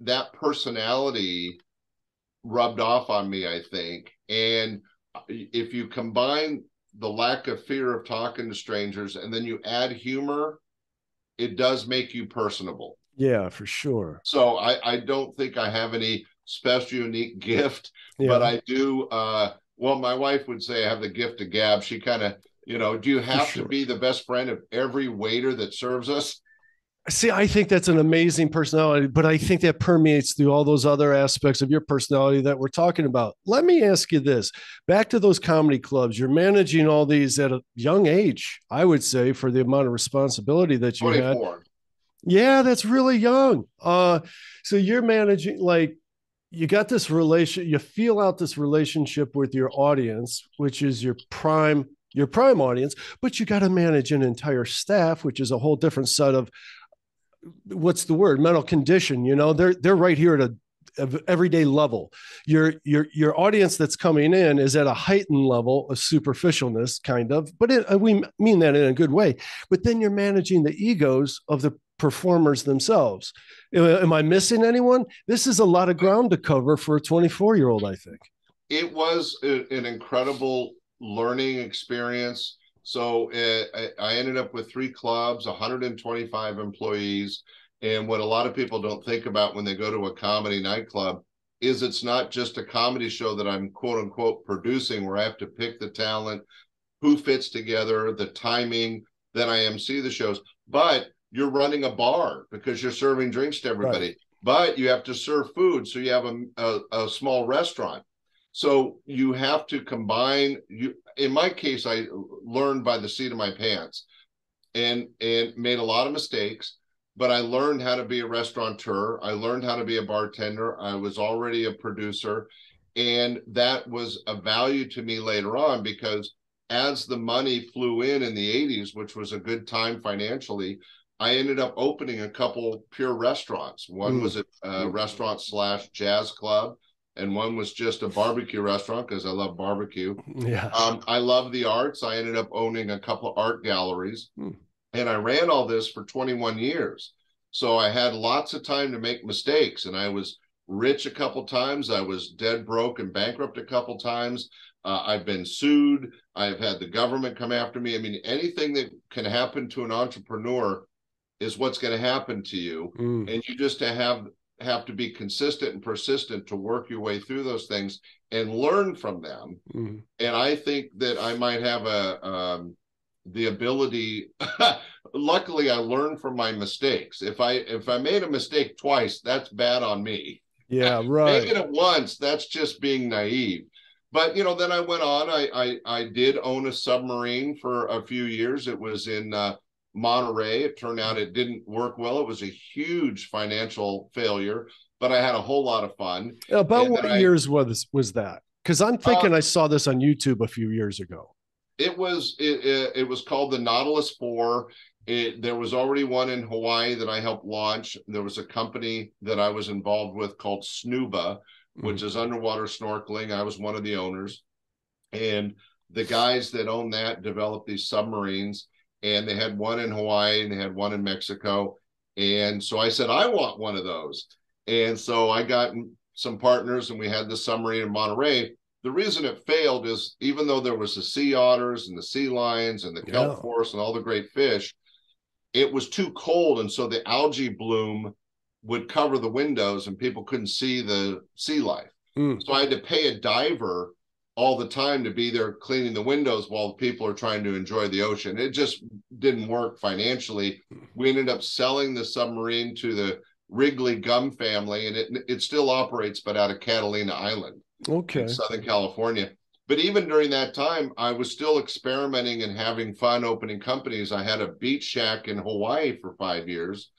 that personality rubbed off on me, I think. And if you combine the lack of fear of talking to strangers and then you add humor, it does make you personable. Yeah, for sure. So I, I don't think I have any special unique gift, yeah. but I do. Uh, well, my wife would say I have the gift of gab. She kind of, you know, do you have sure. to be the best friend of every waiter that serves us? See, I think that's an amazing personality, but I think that permeates through all those other aspects of your personality that we're talking about. Let me ask you this. Back to those comedy clubs, you're managing all these at a young age, I would say, for the amount of responsibility that you had. Yeah, that's really young. Uh, so you're managing, like, you got this relation, you feel out this relationship with your audience, which is your prime, your prime audience, but you got to manage an entire staff, which is a whole different set of, what's the word, mental condition. You know, they're, they're right here at a, a everyday level. Your, your, your audience that's coming in is at a heightened level of superficialness, kind of, but it, we mean that in a good way, but then you're managing the egos of the performers themselves. Am I missing anyone? This is a lot of ground to cover for a twenty-four year old. I think it was a, an incredible learning experience. So it, I ended up with three clubs, one hundred twenty-five employees. And what a lot of people don't think about when they go to a comedy nightclub is it's not just a comedy show that I'm quote unquote producing, where I have to pick the talent, who fits together, the timing, then I M C the shows. But you're running a bar because you're serving drinks to everybody, right. But you have to serve food. So you have a, a, a small restaurant. So you have to combine, you, in my case, I learned by the seat of my pants and, and made a lot of mistakes, but I learned how to be a restaurateur. I learned how to be a bartender. I was already a producer. And that was a value to me later on, because as the money flew in in the eighties, which was a good time financially, I ended up opening a couple pure restaurants. One mm. was a, a restaurant slash jazz club. And one was just a barbecue restaurant because I love barbecue. Yeah. Um, I love the arts. I ended up owning a couple art galleries. Hmm. And I ran all this for twenty-one years. So I had lots of time to make mistakes. And I was rich a couple times. I was dead broke and bankrupt a couple times. Uh, I've been sued. I've had the government come after me. I mean, anything that can happen to an entrepreneur is what's going to happen to you. Hmm. And you just to have... have to be consistent and persistent to work your way through those things and learn from them. Mm-hmm. And I think that I might have a um, the ability. Luckily, I learned from my mistakes. If I if I made a mistake twice, that's bad on me. Yeah, right. Making it once, that's just being naive. But you know, then I went on. I I, I did own a submarine for a few years. It was in. Uh, Monterey. It turned out it didn't work well. It was a huge financial failure, but I had a whole lot of fun. About and what I, years was was that? Because I'm thinking uh, I saw this on YouTube a few years ago. It was it, it, it was called the Nautilus Four. It, there was already one in Hawaii that I helped launch. There was a company that I was involved with called Snuba, which mm-hmm. is underwater snorkeling. I was one of the owners, and the guys that own that developed these submarines. And they had one in Hawaii and they had one in Mexico. And so I said, I want one of those. And so I got some partners and we had the submarine in Monterey. The reason it failed is even though there was the sea otters and the sea lions and the kelp yeah. forest and all the great fish, it was too cold. And so the algae bloom would cover the windows and people couldn't see the sea life. Mm. So I had to pay a diver all the time to be there cleaning the windows while the people are trying to enjoy the ocean. It just didn't work financially. We ended up selling the submarine to the Wrigley Gum family, and it it still operates, but out of Catalina Island, okay, in Southern California. But even during that time, I was still experimenting and having fun opening companies. I had a beach shack in Hawaii for five years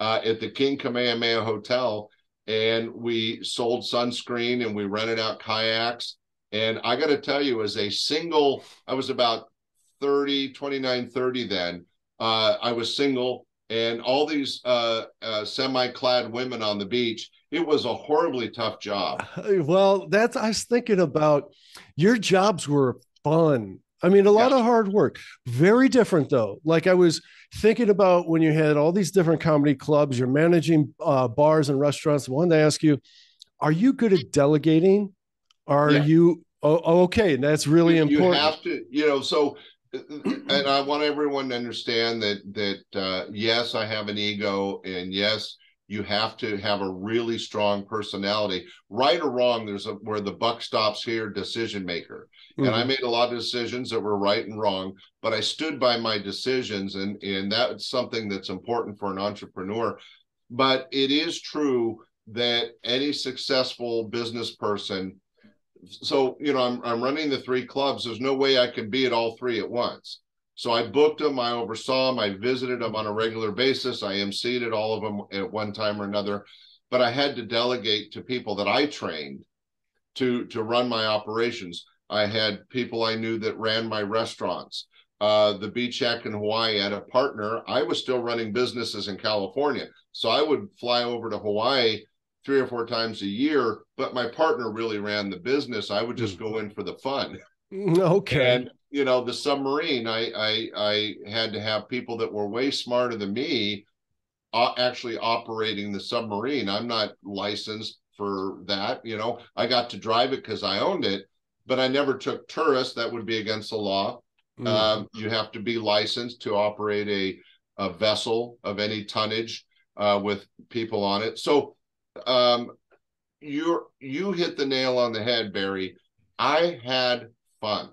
uh, at the King Kamehameha Hotel, and we sold sunscreen and we rented out kayaks. And I got to tell you, as a single, I was about thirty, twenty-nine, thirty then. Uh, I was single, and all these uh, uh, semi-clad women on the beach, it was a horribly tough job. Well, that's, I was thinking about, your jobs were fun. I mean, a lot yeah. of hard work. Very different, though. Like, I was thinking about when you had all these different comedy clubs, you're managing uh, bars and restaurants. I wanted to ask you, are you good at delegating? Are yeah. you oh, okay? That's really you, important. You have to, you know. So, and I want everyone to understand that that uh, yes, I have an ego, and yes, You have to have a really strong personality. Right or wrong, there's a, where the buck stops here, decision maker. Mm-hmm. And I made a lot of decisions that were right and wrong, but I stood by my decisions, and, and that's something that's important for an entrepreneur. But it is true that any successful business person, so, you know, I'm, I'm running the three clubs. There's no way I can be at all three at once. So I booked them, I oversaw them, I visited them on a regular basis, I emceed at all of them at one time or another, but I had to delegate to people that I trained to, to run my operations. I had people I knew that ran my restaurants. Uh, the Beach Shack in Hawaii had a partner. I was still running businesses in California, so I would fly over to Hawaii three or four times a year, but my partner really ran the business. I would just go in for the fun. Okay. And, you know, the submarine, I, I, I had to have people that were way smarter than me uh, actually operating the submarine. I'm not licensed for that. You know, I got to drive it because I owned it, but I never took tourists. That would be against the law. Mm. Um, you have to be licensed to operate a, a vessel of any tonnage uh, with people on it. So um, you're, you hit the nail on the head, Barry. I had fun.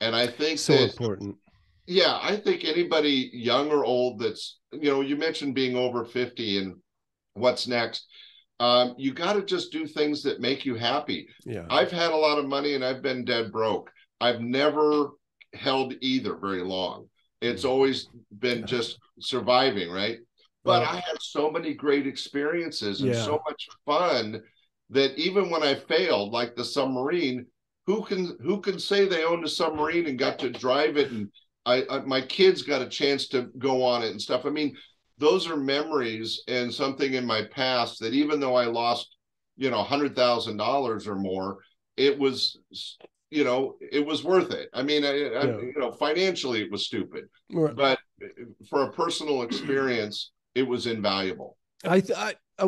And I think so that, important. Yeah, I think anybody young or old that's, you know, you mentioned being over fifty and what's next. Um, you got to just do things that make you happy. Yeah. I've had a lot of money and I've been dead broke. I've never held either very long. It's always been yeah. just surviving, right? But yeah. I had so many great experiences and yeah. so much fun that even when I failed, like the submarine, Who can who can say they owned a submarine and got to drive it, and I, I my kids got a chance to go on it and stuff. I mean, those are memories and something in my past that even though I lost, you know, one hundred thousand dollars or more, it was, you know, it was worth it. I mean, I, yeah. I, you know, financially it was stupid, right. But for a personal experience, it was invaluable. I, I, I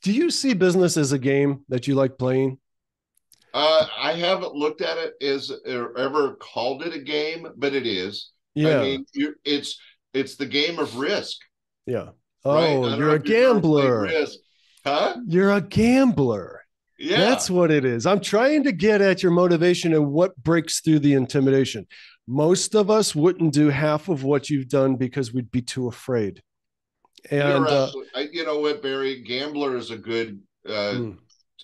do you see business as a game that you like playing? Uh, I haven't looked at it as or ever called it a game, but it is. Yeah. I mean, you're, it's it's the game of risk. Yeah. Oh, right? You're a gambler. You're huh? You're a gambler. Yeah. That's what it is. I'm trying to get at your motivation and what breaks through the intimidation. Most of us wouldn't do half of what you've done because we'd be too afraid. And uh, I, you know what, Barry? Gambler is a good. Uh, mm.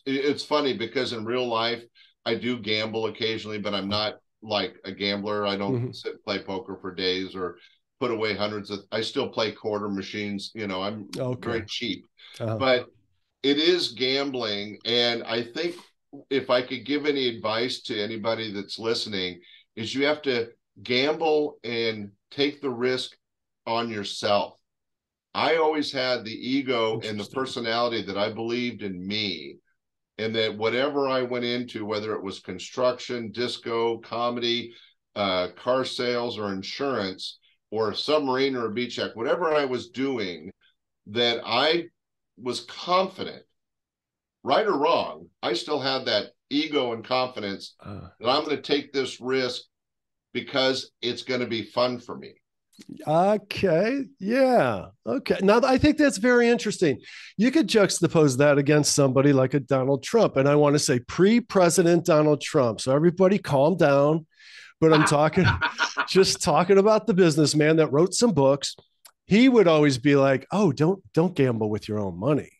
It's funny because in real life, I do gamble occasionally, but I'm not like a gambler. I don't mm-hmm. sit and play poker for days or put away hundreds of, I still play quarter machines. You know, I'm okay. very cheap, uh-huh. but it is gambling. And I think if I could give any advice to anybody that's listening is you have to gamble and take the risk on yourself. I always had the ego and the personality that I believed in me. And that whatever I went into, whether it was construction, disco, comedy, uh, car sales or insurance or a submarine or a beach shack, whatever I was doing, that I was confident, right or wrong, I still had that ego and confidence uh, that I'm going to take this risk because it's going to be fun for me. Okay. Yeah. Okay. Now, I think that's very interesting. You could juxtapose that against somebody like a Donald Trump. And I want to say pre-president Donald Trump. So everybody calm down. But I'm talking, just talking about the businessman that wrote some books. He would always be like, oh, don't, don't gamble with your own money.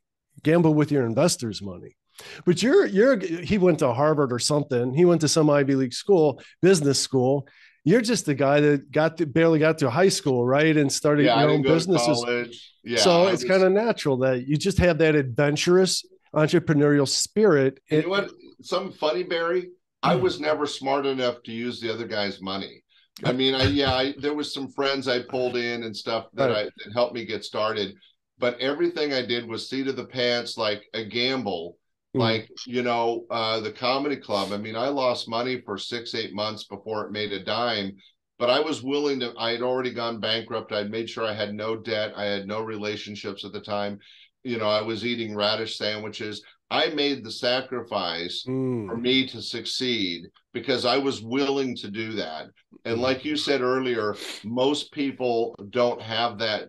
Gamble with your investors' money. But you're, you're, he went to Harvard or something. He went to some Ivy League school, business school. You're just the guy that got to, barely got through high school, right? And started yeah, your own businesses. Yeah, so I it's kind of natural that you just have that adventurous entrepreneurial spirit. And it, you know what? Something funny, Barry, I was never smart enough to use the other guy's money. I mean, I, yeah, I, there was some friends I pulled in and stuff that, right. I, that helped me get started. But everything I did was seat of the pants, like a gamble. Like, you know, uh, the comedy club, I mean, I lost money for six, eight months before it made a dime, but I was willing to, I had already gone bankrupt. I'd made sure I had no debt. I had no relationships at the time. You know, I was eating radish sandwiches. I made the sacrifice mm. for me to succeed because I was willing to do that. And like you said earlier, most people don't have that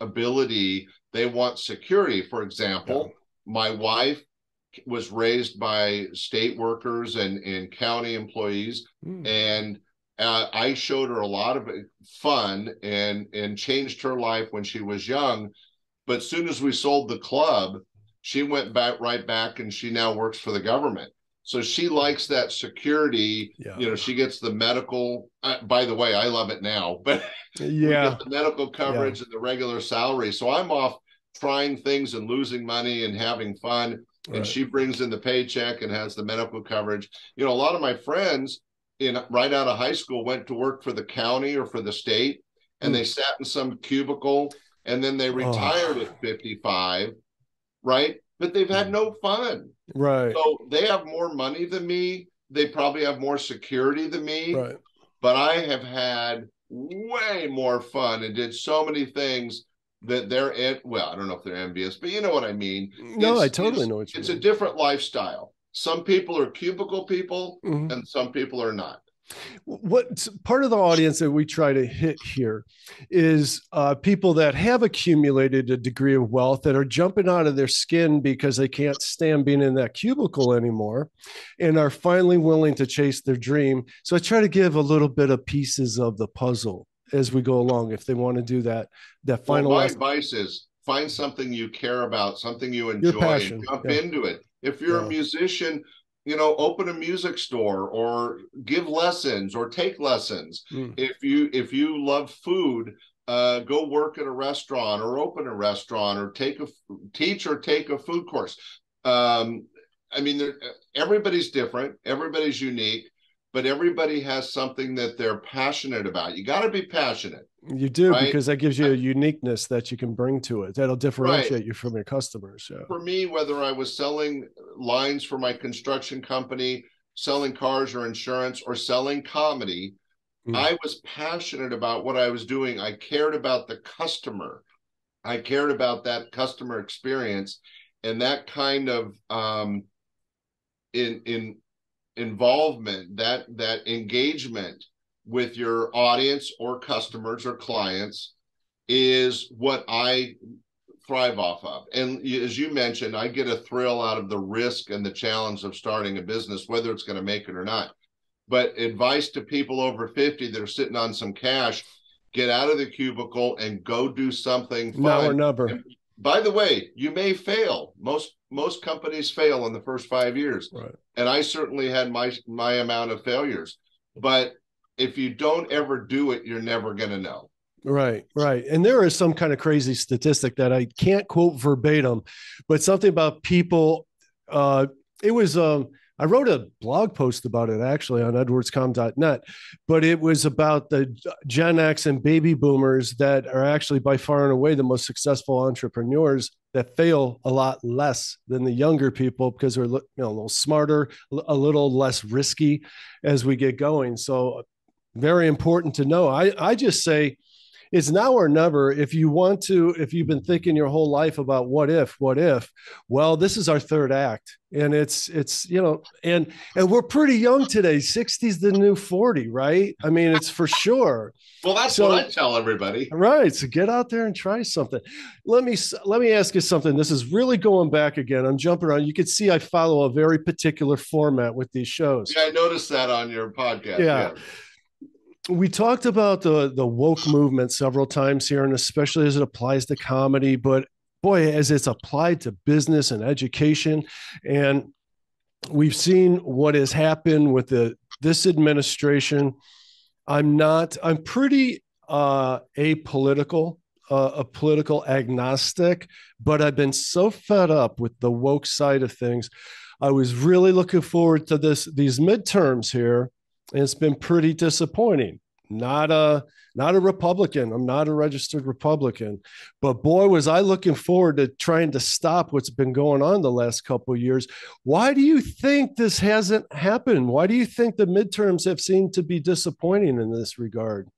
ability They want security. For example, yeah. my wife was raised by state workers and, and county employees. Mm. And uh, I showed her a lot of fun and, and changed her life when she was young. But as soon as we sold the club, she went back right back and she now works for the government. So she likes that security. Yeah. You know, she gets the medical, uh, by the way, I love it now, but yeah. we get the medical coverage yeah. and the regular salary. So I'm off trying things and losing money and having fun. Right. And she brings in the paycheck and has the medical coverage. You know, a lot of my friends in right out of high school went to work for the county or for the state, and mm. they sat in some cubicle and then they retired oh. at fifty-five, right? But they've had no fun. Right. So they have more money than me. They probably have more security than me. Right. But I have had way more fun and did so many things that they're, en- well, I don't know if they're envious, but you know what I mean. No, it's, I totally it's, know what you it's mean. It's a different lifestyle. Some people are cubicle people mm-hmm. and some people are not. What part of the audience that we try to hit here is uh, people that have accumulated a degree of wealth that are jumping out of their skin because they can't stand being in that cubicle anymore and are finally willing to chase their dream. So I try to give a little bit of pieces of the puzzle as we go along if they want to do that. That final well, my lesson. Advice is find something you care about, something you enjoy, and jump yeah. into it. If you're yeah. a musician, you know, open a music store or give lessons or take lessons. Mm. If you if you love food, uh, go work at a restaurant or open a restaurant or take a teach or take a food course. Um, I mean, there, everybody's different. Everybody's unique, but everybody has something that they're passionate about. You got to be passionate. You do, right? Because that gives you a uniqueness that you can bring to it. That'll differentiate right. you from your customers. So. For me, whether I was selling lines for my construction company, selling cars or insurance, or selling comedy, mm. I was passionate about what I was doing. I cared about the customer. I cared about that customer experience. And that kind of um, in in involvement, that that engagement with your audience or customers or clients is what I thrive off of. And as you mentioned, I get a thrill out of the risk and the challenge of starting a business, whether it's going to make it or not. But advice to people over fifty that are sitting on some cash, get out of the cubicle and go do something fun. Now or never. By the way, you may fail. Most most companies fail in the first five years. Right. And I certainly had my my amount of failures. But if you don't ever do it, you're never going to know. Right, right. And there is some kind of crazy statistic that I can't quote verbatim, but something about people. Uh, it was, um, I wrote a blog post about it actually on edwards com dot net, but it was about the Gen X and baby boomers that are actually by far and away the most successful entrepreneurs that fail a lot less than the younger people because they're you know, a little smarter, a little less risky as we get going. So very important to know. I, I just say it's now or never. If you want to, if you've been thinking your whole life about what if, what if, well, this is our third act. And it's, it's, you know, and, and we're pretty young today. sixty's the new forty, right? I mean, it's for sure. Well, that's so, what I tell everybody. Right. So get out there and try something. Let me, let me ask you something. This is really going back again. I'm jumping around. You can see I follow a very particular format with these shows. Yeah. I noticed that on your podcast. Yeah. yeah. We talked about the, the woke movement several times here, and especially as it applies to comedy, but boy, as it's applied to business and education, and we've seen what has happened with the, this administration. I'm not, I'm pretty uh, apolitical, uh, a political agnostic, but I've been so fed up with the woke side of things. I was really looking forward to this, these midterms here. And it's been pretty disappointing. Not a not a Republican. I'm not a registered Republican. But boy, was I looking forward to trying to stop what's been going on the last couple of years. Why do you think this hasn't happened? Why do you think the midterms have seemed to be disappointing in this regard?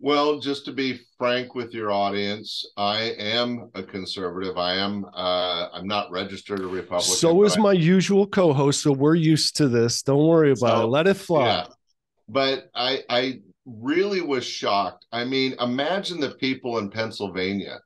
Well, just to be frank with your audience, I am a conservative. I am. Uh, I'm not registered a Republican. So is my I, usual co-host. So we're used to this. Don't worry about so, it. Let it fly. Yeah. But I, I really was shocked. I mean, imagine the people in Pennsylvania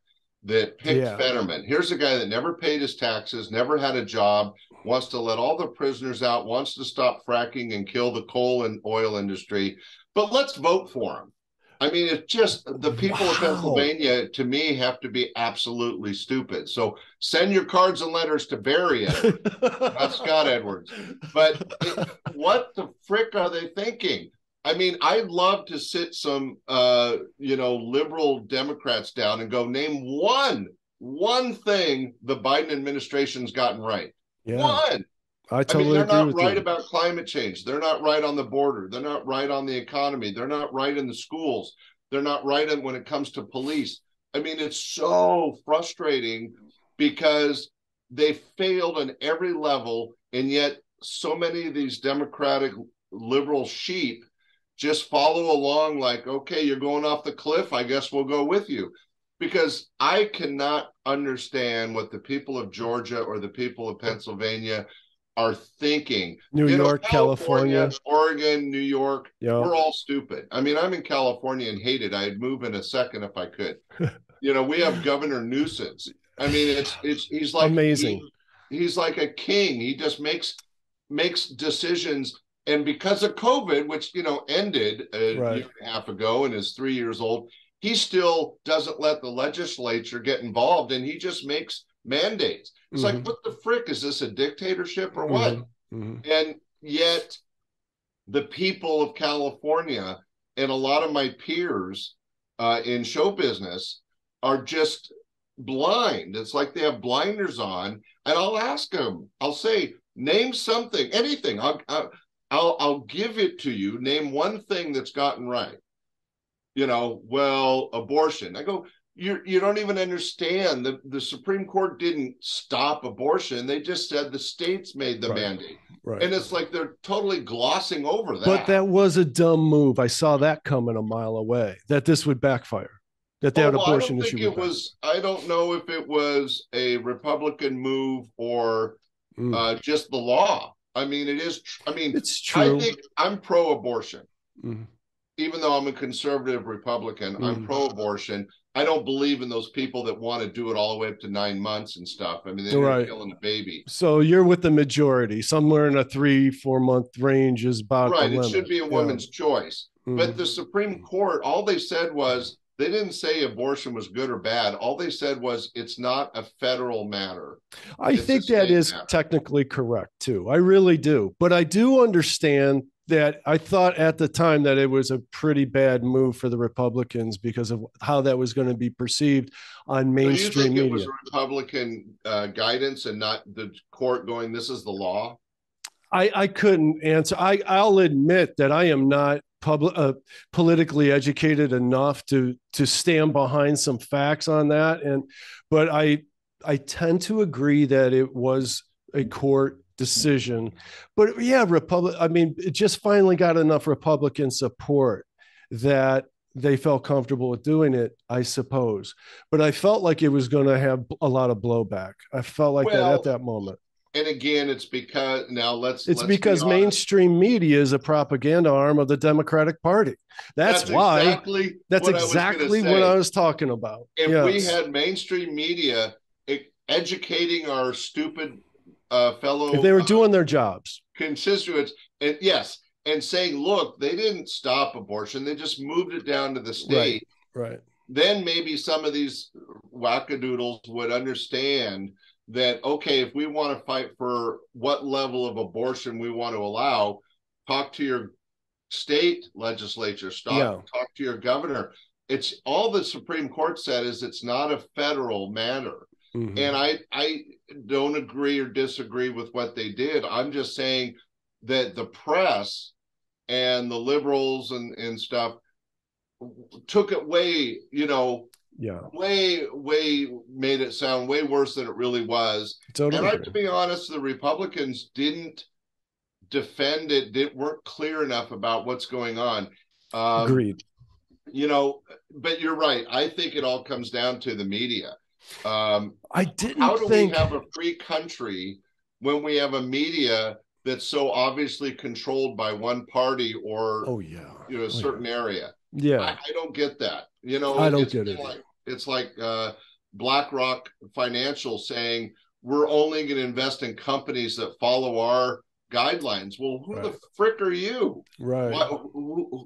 that picked yeah. Fetterman. Here's a guy that never paid his taxes, never had a job, wants to let all the prisoners out, wants to stop fracking and kill the coal and oil industry. But let's vote for him. I mean, it's just the people wow. of Pennsylvania, to me, have to be absolutely stupid. So send your cards and letters to Barry Edwards, not Scott Edwards. But it, what the frick are they thinking? I mean, I'd love to sit some, uh, you know, liberal Democrats down and go, name one, one thing the Biden administration's gotten right. Yeah. One. I totally I mean, they're agree not right you. about climate change. They're not right on the border. They're not right on the economy. They're not right in the schools. They're not right in, when it comes to police. I mean, it's so frustrating because they failed on every level, and yet so many of these Democratic liberal sheep just follow along like, okay, you're going off the cliff. I guess we'll go with you. Because I cannot understand what the people of Georgia or the people of Pennsylvania are thinking. New you York, know, California, California, Oregon, New York. Yep. We're all stupid. I mean, I'm in California and hate it. I'd move in a second if I could. You know, we have Governor Newsom's. I mean, it's it's he's like amazing. He, he's like a king. He just makes makes decisions. And because of COVID, which, you know, ended a right. year and a half ago and is three years old, he still doesn't let the legislature get involved, and he just makes mandates. It's mm-hmm. like, what the frick? Is this a dictatorship or what? Mm-hmm. And yet the people of California and a lot of my peers uh, in show business are just blind. It's like they have blinders on. And I'll ask them, I'll say, name something, anything. I'll, I'll I'll I'll give it to you. Name one thing that's gotten right. You know, well, abortion. I go, you you don't even understand. The the Supreme Court didn't stop abortion. They just said the states made the right. mandate. Right. And it's like they're totally glossing over that. But that was a dumb move. I saw that coming a mile away, that this would backfire. That they oh, had abortion well, I don't think issue. It was, I don't know if it was a Republican move or mm. uh, just the law. I mean, it is. Tr- I mean, it's true. I think I'm pro-abortion, mm-hmm. even though I'm a conservative Republican. Mm-hmm. I'm pro-abortion. I don't believe in those people that want to do it all the way up to nine months and stuff. I mean, they're right. killing the baby. So you're with the majority. Somewhere in a three, four month range is about right. the limit. It should be a woman's yeah. choice. Mm-hmm. But the Supreme Court, all they said was they didn't say abortion was good or bad. All they said was it's not a federal matter. I it's think that is matter. Technically correct, too. I really do. But I do understand that I thought at the time that it was a pretty bad move for the Republicans because of how that was going to be perceived on mainstream so you think media. It was Republican uh, guidance and not the court going, this is the law? I, I couldn't answer. I, I'll admit that I am not Public, uh, politically educated enough to to stand behind some facts on that, and but I I tend to agree that it was a court decision. But yeah, Republic. I mean, it just finally got enough Republican support that they felt comfortable with doing it, I suppose. But I felt like it was going to have a lot of blowback. I felt like well, that at that moment. And again, it's because now let's. It's let's because be mainstream media is a propaganda arm of the Democratic Party. That's, that's why. Exactly that's what exactly I what I was talking about. If yes. we had mainstream media educating our stupid uh, fellow, if they were doing uh, their jobs, constituents, and yes, and saying, "Look, they didn't stop abortion; they just moved it down to the state." Right. right. Then maybe some of these wackadoodles would understand that, okay, if we want to fight for what level of abortion we want to allow, talk to your state legislature, stop, yeah. talk to your governor. It's all the Supreme Court said is it's not a federal matter. Mm-hmm. And I, I don't agree or disagree with what they did. I'm just saying that the press and the liberals and, and stuff took it way, you know, Yeah, way, way made it sound way worse than it really was. Totally. And I, to be honest, the Republicans didn't defend it, didn't weren't clear enough about what's going on. Um, Agreed. You know, but you're right. I think it all comes down to the media. Um, I didn't. How do think... we have a free country when we have a media that's so obviously controlled by one party or oh yeah, you know, a oh, certain yeah. area? Yeah, I, I don't get that. You know, I don't it's get it. Like, it's like uh, BlackRock Financial saying, we're only going to invest in companies that follow our guidelines. Well, who right. the frick are you? Right. Why,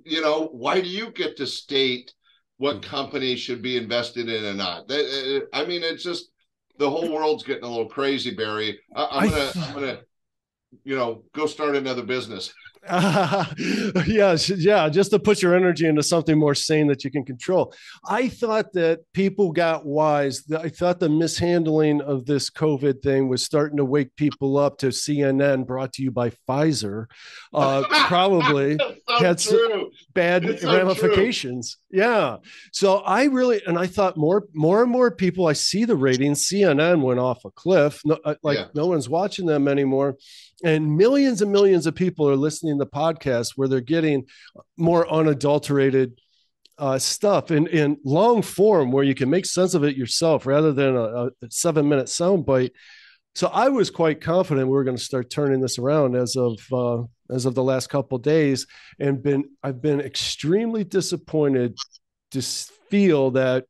you know, why do you get to state what mm-hmm. companies should be invested in and not? That, I mean, it's just the whole world's getting a little crazy, Barry. I, I'm going to, I'm going to, you know, go start another business. Uh, yeah, yeah, just to put your energy into something more sane that you can control. I thought that people got wise. I thought the mishandling of this COVID thing was starting to wake people up to C N N brought to you by Pfizer. Uh, probably so had some bad so ramifications. True. Yeah. So I really, and I thought more, more and more people, I see the ratings. C N N went off a cliff. No, like yeah. no one's watching them anymore. And millions and millions of people are listening to podcasts where they're getting more unadulterated uh, stuff in, in long form where you can make sense of it yourself rather than a, a seven minute soundbite. So I was quite confident we were going to start turning this around as of uh, as of the last couple of days, and been I've been extremely disappointed to feel that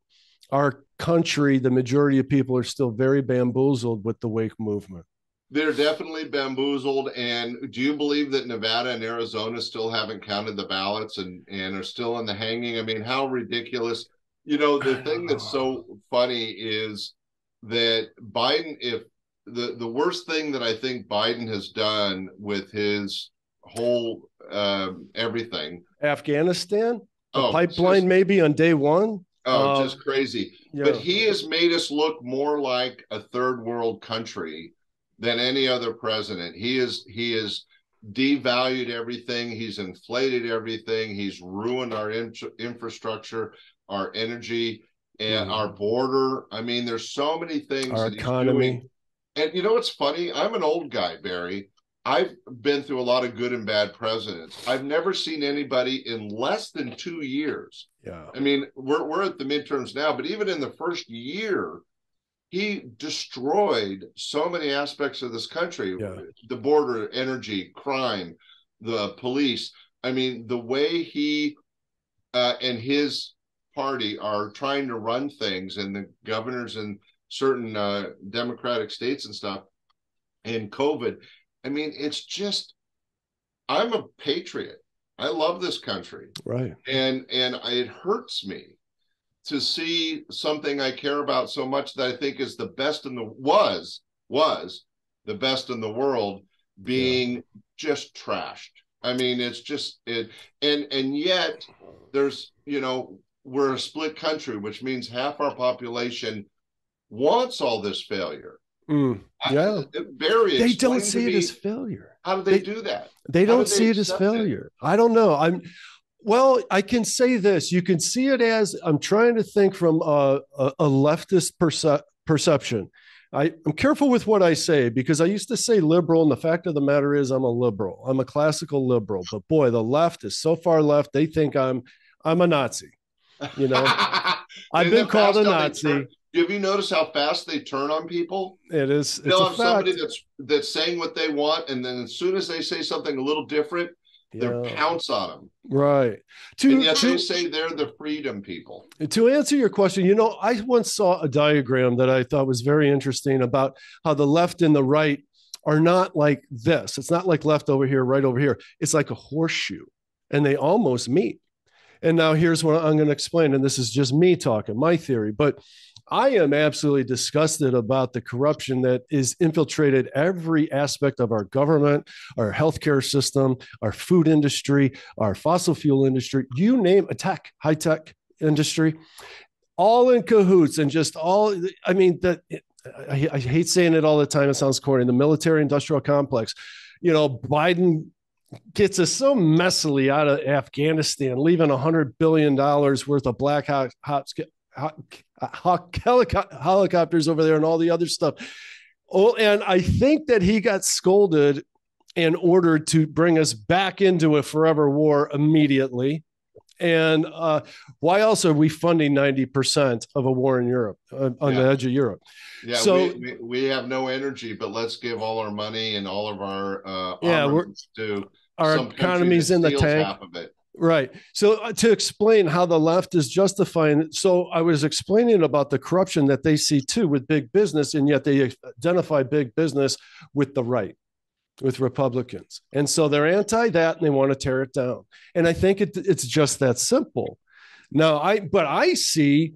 our country, the majority of people, are still very bamboozled with the wake movement. They're definitely bamboozled. And do you believe that Nevada and Arizona still haven't counted the ballots and, and are still in the hanging? I mean, how ridiculous. You know, the thing that's so funny is that Biden, if the, the worst thing that I think Biden has done with his whole uh, everything. Afghanistan, the oh, pipeline just, maybe on day one. Oh, um, just crazy. Yeah. But he has made us look more like a third world country than any other president. He is he is devalued everything. He's inflated everything. He's ruined our in infrastructure, our energy, and mm. our border. I mean, there's so many things. Our that economy. He's doing. And you know what's funny? I'm an old guy, Barry. I've been through a lot of good and bad presidents. I've never seen anybody in less than two years. Yeah. I mean, we're we're at the midterms now, but even in the first year, he destroyed so many aspects of this country, yeah. the border, energy, crime, the police. I mean, the way he uh, and his party are trying to run things, and the governors in certain uh, Democratic states and stuff, and COVID. I mean, it's just, I'm a patriot. I love this country. Right. And, and it hurts me to see something I care about so much that I think is the best in the was was the best in the world being yeah. just trashed. I mean, it's just it, and and yet there's, you know, we're a split country, which means half our population wants all this failure. Mm, yeah, I, Barry, they don't see me, it as failure. How do they, they do that? They how don't do they see it as failure. It? I don't know. I'm. Well, I can say this. You can see it as, I'm trying to think from a, a, a leftist perce perception. I, I'm careful with what I say because I used to say liberal, and the fact of the matter is I'm a liberal. I'm a classical liberal. But boy, the left is so far left, they think I'm I'm a Nazi. You know, I've been called a Nazi. Have you noticed how fast they turn on people? It is. They'll have somebody that's that's saying what they want, and then as soon as they say something a little different, they're yeah. pounce on them. Right. To, and yet to, they say they're the freedom people. To answer your question, you know, I once saw a diagram that I thought was very interesting about how the left and the right are not like this. It's not like left over here, right over here. It's like a horseshoe, and they almost meet. And now here's what I'm going to explain, and this is just me talking, my theory, but I am absolutely disgusted about the corruption that is infiltrated every aspect of our government, our healthcare system, our food industry, our fossil fuel industry, you name a tech, high tech industry, all in cahoots and just all, I mean, that I, I hate saying it all the time. It sounds corny. The military industrial complex, you know, Biden gets us so messily out of Afghanistan, leaving a hundred billion dollars worth of black hot, hot, helicopters over there and all the other stuff. Oh, and I think that he got scolded and ordered to bring us back into a forever war immediately. And uh, why else are we funding ninety percent of a war in Europe, uh, on yeah. the edge of Europe? Yeah, so, we, we have no energy, but let's give all our money and all of our uh, yeah, we're, to our economy's in the tank. Half of it. Right. So uh, to explain how the left is justifying. So I was explaining about the corruption that they see, too, with big business. And yet they identify big business with the right, with Republicans. And so they're anti that and they want to tear it down. And I think it, it's just that simple. Now, I but I see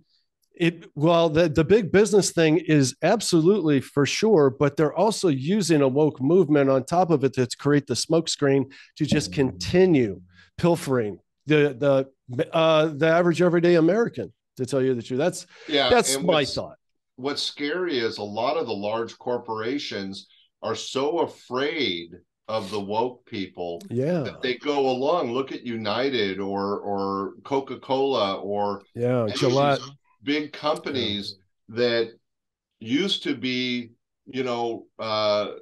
it. Well, the, the big business thing is absolutely for sure. But they're also using a woke movement on top of it to create the smokescreen to just continue pilfering the the uh, the average everyday American, to tell you the truth. That's yeah, that's my thought. What's scary is a lot of the large corporations are so afraid of the woke people yeah. that they go along. Look at United or or Coca-Cola or yeah, Gillette, big companies yeah. that used to be, you know, uh,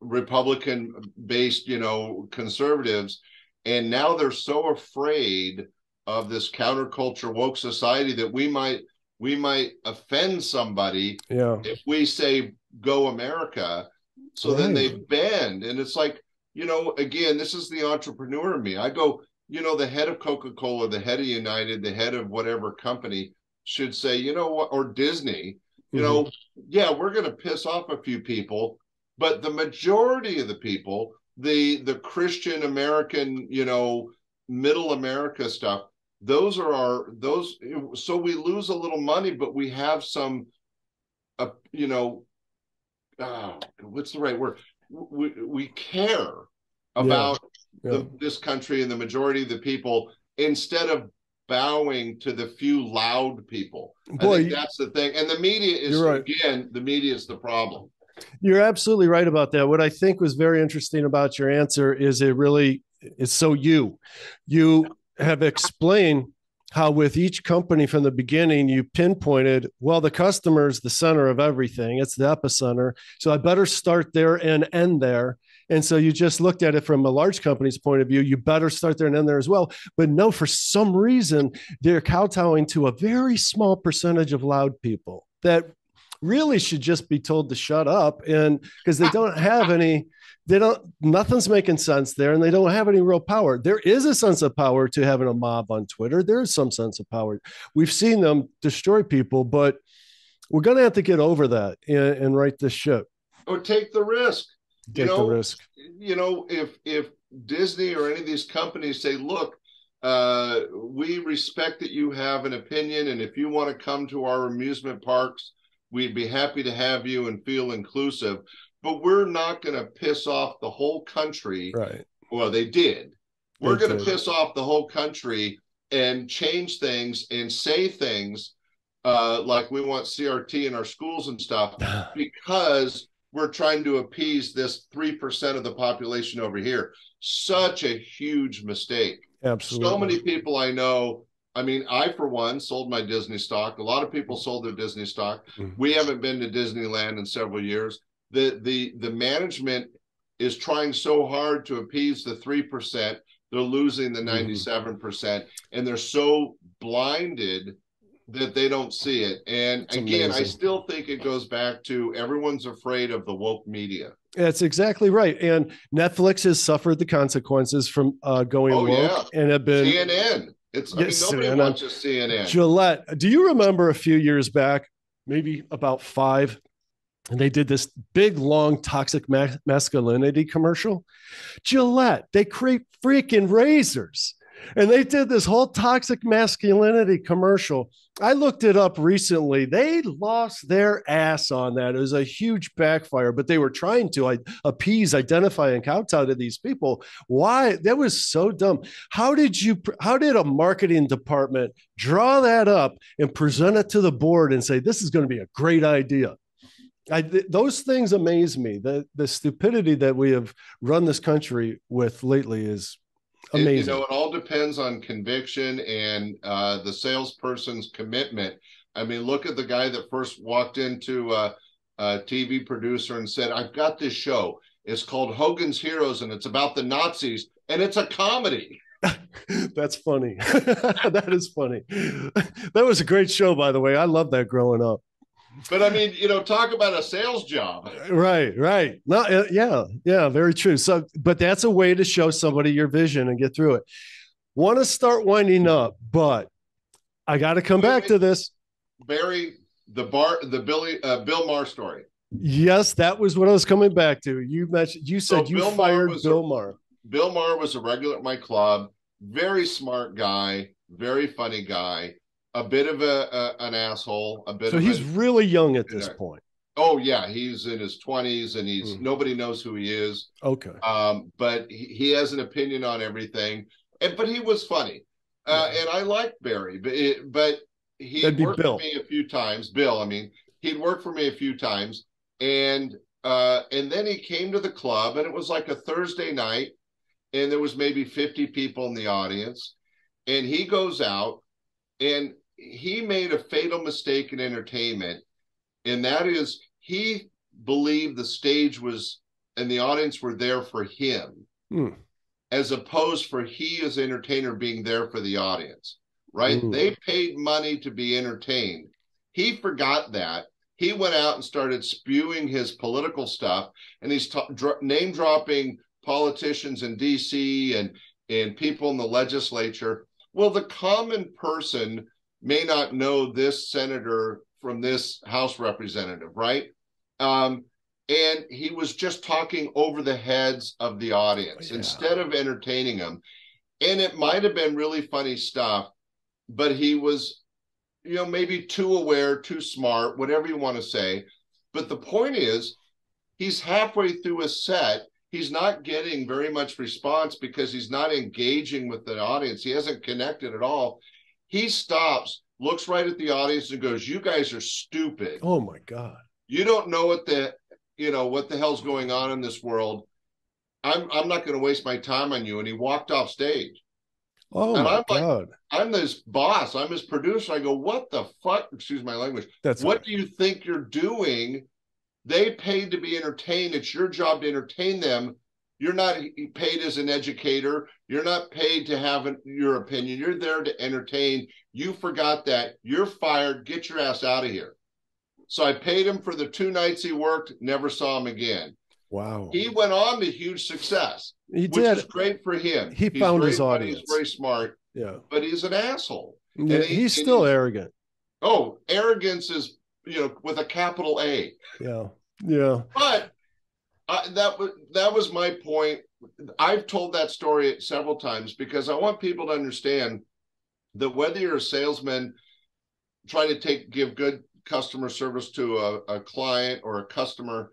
Republican-based, you know, conservatives. And now they're so afraid of this counterculture woke society that we might we might offend somebody yeah. if we say go America. So right. then they bend. And it's like, you know, again, this is the entrepreneur in me. I go, you know, the head of Coca-Cola, the head of United, the head of whatever company should say, you know what, or Disney, you mm-hmm. know, yeah, we're going to piss off a few people, but the majority of the people, the the Christian American, you know, middle America stuff, those are our those so we lose a little money, but we have some uh, you know uh, what's the right word, we we care about yeah. Yeah. The, this country and the majority of the people, instead of bowing to the few loud people. Boy, I think that's the thing. And the media is right. again the media is the problem. You're absolutely right about that. What I think was very interesting about your answer is it really is so you, you have explained how with each company from the beginning, you pinpointed, well, the customer is the center of everything. It's the epicenter. So I better start there and end there. And so you just looked at it from a large company's point of view. You better start there and end there as well. But no, for some reason, they're kowtowing to a very small percentage of loud people that really should just be told to shut up, and because they don't have any, they don't, nothing's making sense there, and they don't have any real power. There is a sense of power to having a mob on Twitter. There is some sense of power. We've seen them destroy people, but we're going to have to get over that and, and right this ship. Or take the risk. Take you know, the risk. You know, if, if Disney or any of these companies say, look, uh, we respect that you have an opinion, and if you want to come to our amusement parks, we'd be happy to have you and feel inclusive, but we're not going to piss off the whole country. Right. Well, they did. We're going to piss off the whole country and change things and say things uh, like we want C R T in our schools and stuff because we're trying to appease this three percent of the population over here. Such a huge mistake. Absolutely. So many people I know. I mean, I, for one, sold my Disney stock. A lot of people sold their Disney stock. Mm-hmm. We haven't been to Disneyland in several years. The, the, the management is trying so hard to appease the three percent. They're losing the ninety-seven percent, mm-hmm. and they're so blinded that they don't see it. And it's again, amazing. I still think it goes back to everyone's afraid of the woke media. That's exactly right. And Netflix has suffered the consequences from uh, going oh, woke yeah. and have been... C N N. It's, yes, I mean, nobody watches C N N. Gillette. Do you remember a few years back, maybe about five, and they did this big, long, toxic ma- masculinity commercial? Gillette, they create freaking razors. And they did this whole toxic masculinity commercial. I looked it up recently. They lost their ass on that. It was a huge backfire, but they were trying to I, appease, identify, and kowtow to these people. Why? That was so dumb. How did you, how did a marketing department draw that up and present it to the board and say, this is going to be a great idea? I, th- those things amaze me. The, the stupidity that we have run this country with lately is amazing. It, you know, it all depends on conviction and uh, the salesperson's commitment. I mean, look at the guy that first walked into a, a T V producer and said, I've got this show. It's called Hogan's Heroes, and it's about the Nazis, and it's a comedy. That's funny. That is funny. That was a great show, by the way. I loved that growing up. But I mean, you know, talk about a sales job. Right, right. No, yeah, yeah, very true. So, but that's a way to show somebody your vision and get through it. want to start winding up, but I got to come wait, back wait. to this. Barry, the bar, the Billy, uh, Bill Maher story. Yes, that was what I was coming back to. You mentioned, you said so you Bill fired Maher Bill a, Maher. Bill Maher was a regular at my club. Very smart guy, very funny guy, a bit of a, a an asshole. A bit. So of he's a, really young at this you know, point. Oh yeah, he's in his twenties, and he's mm. nobody knows who he is. Okay, um, but he, he has an opinion on everything, and but he was funny, uh, yeah. and I liked Barry, but it, but he worked for me a few times. Bill, I mean, he'd worked for me a few times. And uh, and then he came to the club, and it was like a Thursday night, and there was maybe fifty people in the audience. And he goes out, and he made a fatal mistake in entertainment, and that is he believed the stage was and the audience were there for him, hmm. as opposed for he as entertainer being there for the audience, right? Ooh. They paid money to be entertained. He forgot that. He went out and started spewing his political stuff, and he's t- dr- name dropping politicians in D C and and people in the legislature. Well, the common person may not know this senator from this House representative, right? Um, and he was just talking over the heads of the audience yeah. instead of entertaining them. And it might have been really funny stuff, but he was, you know, maybe too aware, too smart, whatever you want to say. But the point is, he's halfway through a set. He's not getting very much response because he's not engaging with the audience. He hasn't connected at all. He stops, looks right at the audience and goes, "You guys are stupid. Oh my God. You don't know what the, you know, what the hell's going on in this world. I'm I'm not going to waste my time on you." And he walked off stage. Oh, and my I'm God. Like, I'm his boss. I'm his producer. I go, "What the fuck?" Excuse my language. That's what right. do you think you're doing? They paid to be entertained. It's your job to entertain them. You're not paid as an educator. You're not paid to have an, your opinion. You're there to entertain. You forgot that. You're fired. Get your ass out of here. So I paid him for the two nights he worked, never saw him again. Wow. He went on to huge success. He did. Which is great for him. He he's found his audience. He's very smart. Yeah. But he's an asshole. Yeah, and he, he's and still he's, arrogant. Oh, arrogance is, you know, with a capital A. Yeah. Yeah. But uh, that was that was my point. I've told that story several times because I want people to understand that whether you're a salesman trying to take give good customer service to a, a client or a customer,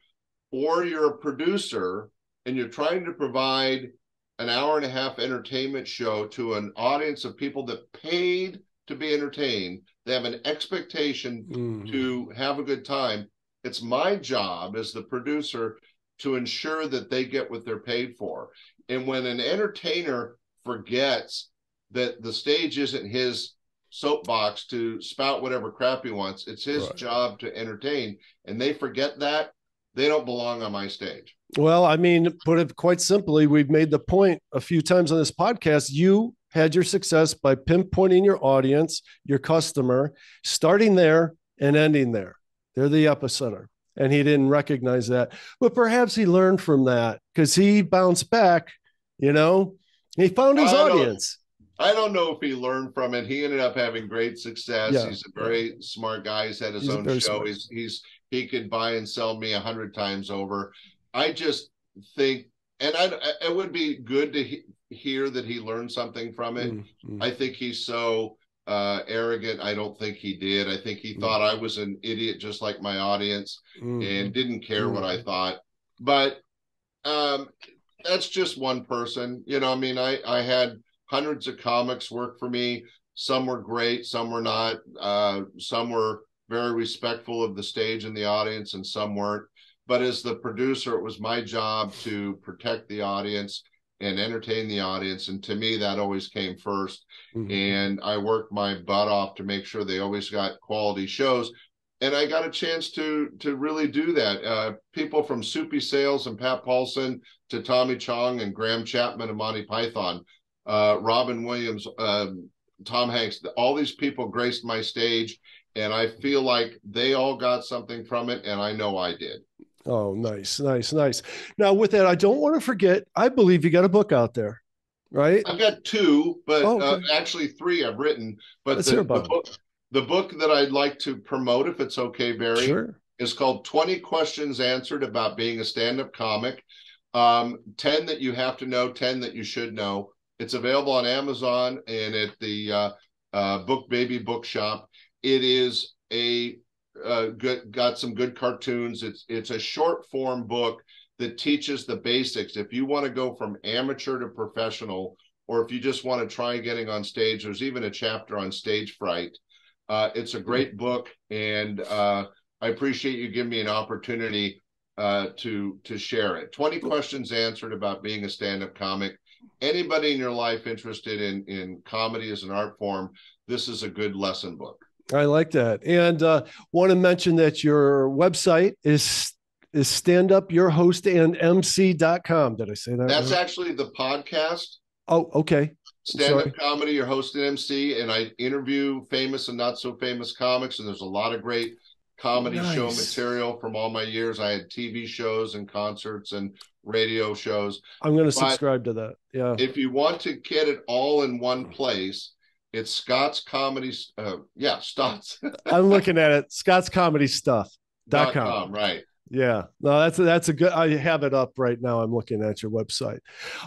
or you're a producer and you're trying to provide an hour and a half entertainment show to an audience of people that paid to be entertained, they have an expectation mm. to have a good time. It's my job as the producer to ensure that they get what they're paid for. And when an entertainer forgets that the stage isn't his soapbox to spout whatever crap he wants, it's his right. job to entertain, and they forget that, they don't belong on my stage. Well, I mean, put it quite simply, we've made the point a few times on this podcast. You had your success by pinpointing your audience, your customer, starting there and ending there. They're the epicenter. And he didn't recognize that. But perhaps he learned from that because he bounced back, you know, he found his I audience. I don't know if he learned from it. He ended up having great success. Yeah. He's a very smart guy. He's had his he's own show. Smart. He's he's he could buy and sell me a hundred times over. I just think, and I, it would be good to he, hear that he learned something from it. Mm-hmm. I think he's so uh, arrogant. I don't think he did. I think he mm-hmm. thought I was an idiot, just like my audience, mm-hmm. and didn't care mm-hmm. what I thought. But um, that's just one person. You know, I mean, I, I had hundreds of comics work for me. Some were great, some were not. Uh, some were very respectful of the stage and the audience, and some weren't. But as the producer, it was my job to protect the audience and entertain the audience. And to me, that always came first. Mm-hmm. And I worked my butt off to make sure they always got quality shows. And I got a chance to to really do that. Uh, people from Soupy Sales and Pat Paulson to Tommy Chong and Graham Chapman and Monty Python, Uh, Robin Williams, um, Tom Hanks, all these people graced my stage, and I feel like they all got something from it, and I know I did. Oh, nice, nice, nice. Now, with that, I don't want to forget, I believe you got a book out there. right? I've got two, but oh, okay. uh, actually three I've written. But Let's the, hear about the, book, the book that I'd like to promote, if it's okay, Barry, sure. is called twenty questions Answered About Being a Stand-Up Comic. Um, ten that you have to know, ten that you should know. It's available on Amazon and at the uh, uh, Book Baby Bookshop. It is a uh, good, got some good cartoons. It's it's a short form book that teaches the basics. If you want to go from amateur to professional, or if you just want to try getting on stage, there's even a chapter on stage fright. Uh, it's a great book, and uh, I appreciate you giving me an opportunity Uh, to to share it. twenty questions answered about being a stand-up comic. Anybody in your life interested in in comedy as an art form, this is a good lesson book. I like that. And uh, want to mention that your website is is stand up your host and m c dot com. Did I say that? That's right? Actually the podcast. Oh, okay. Stand Up Comedy, Your Host and M C, and I interview famous and not so famous comics, and there's a lot of great comedy nice. show material from all my years. I had T V shows and concerts and radio shows. I'm going to subscribe to that. Yeah. If you want to get it all in one place, it's Scott's Comedy. Uh, yeah, Scott's. I'm looking at it. Scott's Comedy Stuff dot com. Right. Yeah. No, that's a, that's a good. I have it up right now. I'm looking at your website.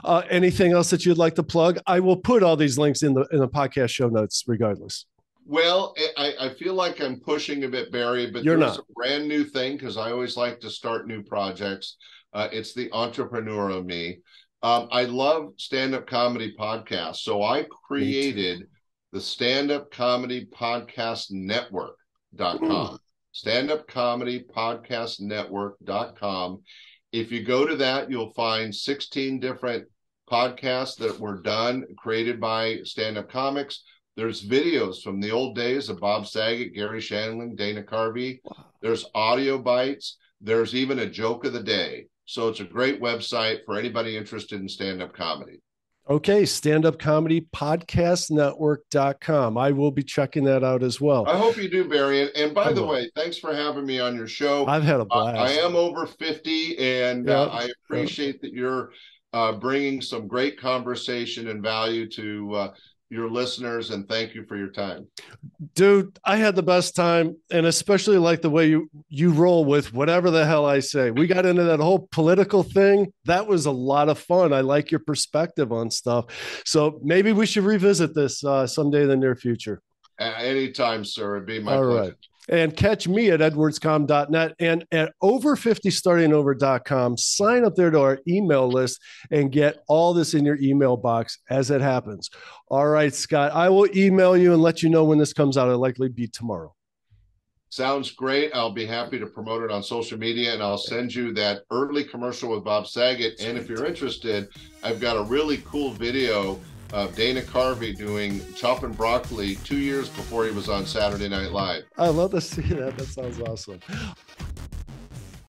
Uh, anything else that you'd like to plug? I will put all these links in the in the podcast show notes, regardless. Well, I, I feel like I'm pushing a bit, Barry, but You're there's not. a brand new thing because I always like to start new projects. Uh, it's the entrepreneur of me. Um, I love stand-up comedy podcasts. So I created the Stand-Up Comedy Podcast Network dot com. Stand-Up Comedy Podcast Network dot com. If you go to that, you'll find sixteen different podcasts that were done, created by stand-up comics. There's videos from the old days of Bob Saget, Gary Shandling, Dana Carvey. Wow. There's audio bites. There's even a joke of the day. So it's a great website for anybody interested in stand-up comedy. Okay, stand up comedy podcast network dot com. I will be checking that out as well. I hope you do, Barry. And, and by I the will. way, thanks for having me on your show. I've had a blast. Uh, I am over fifty, and yeah. uh, I appreciate yeah. that you're uh, bringing some great conversation and value to uh your listeners, and thank you for your time. Dude, I had the best time, and especially like the way you, you roll with whatever the hell I say. We got into that whole political thing. That was a lot of fun. I like your perspective on stuff. So maybe we should revisit this uh, someday in the near future. Uh, anytime, sir. It'd be my All pleasure. Right. And catch me at edwards com dot net and at over fifty starting over dot com. Sign up there to our email list and get all this in your email box as it happens. All right, Scott, I will email you and let you know when this comes out. It'll likely be tomorrow. Sounds great. I'll be happy to promote it on social media, and I'll send you that early commercial with Bob Saget. And if you're interested, I've got a really cool video of Dana Carvey doing chopping broccoli two years before he was on Saturday Night Live. I'd love to see that. That sounds awesome.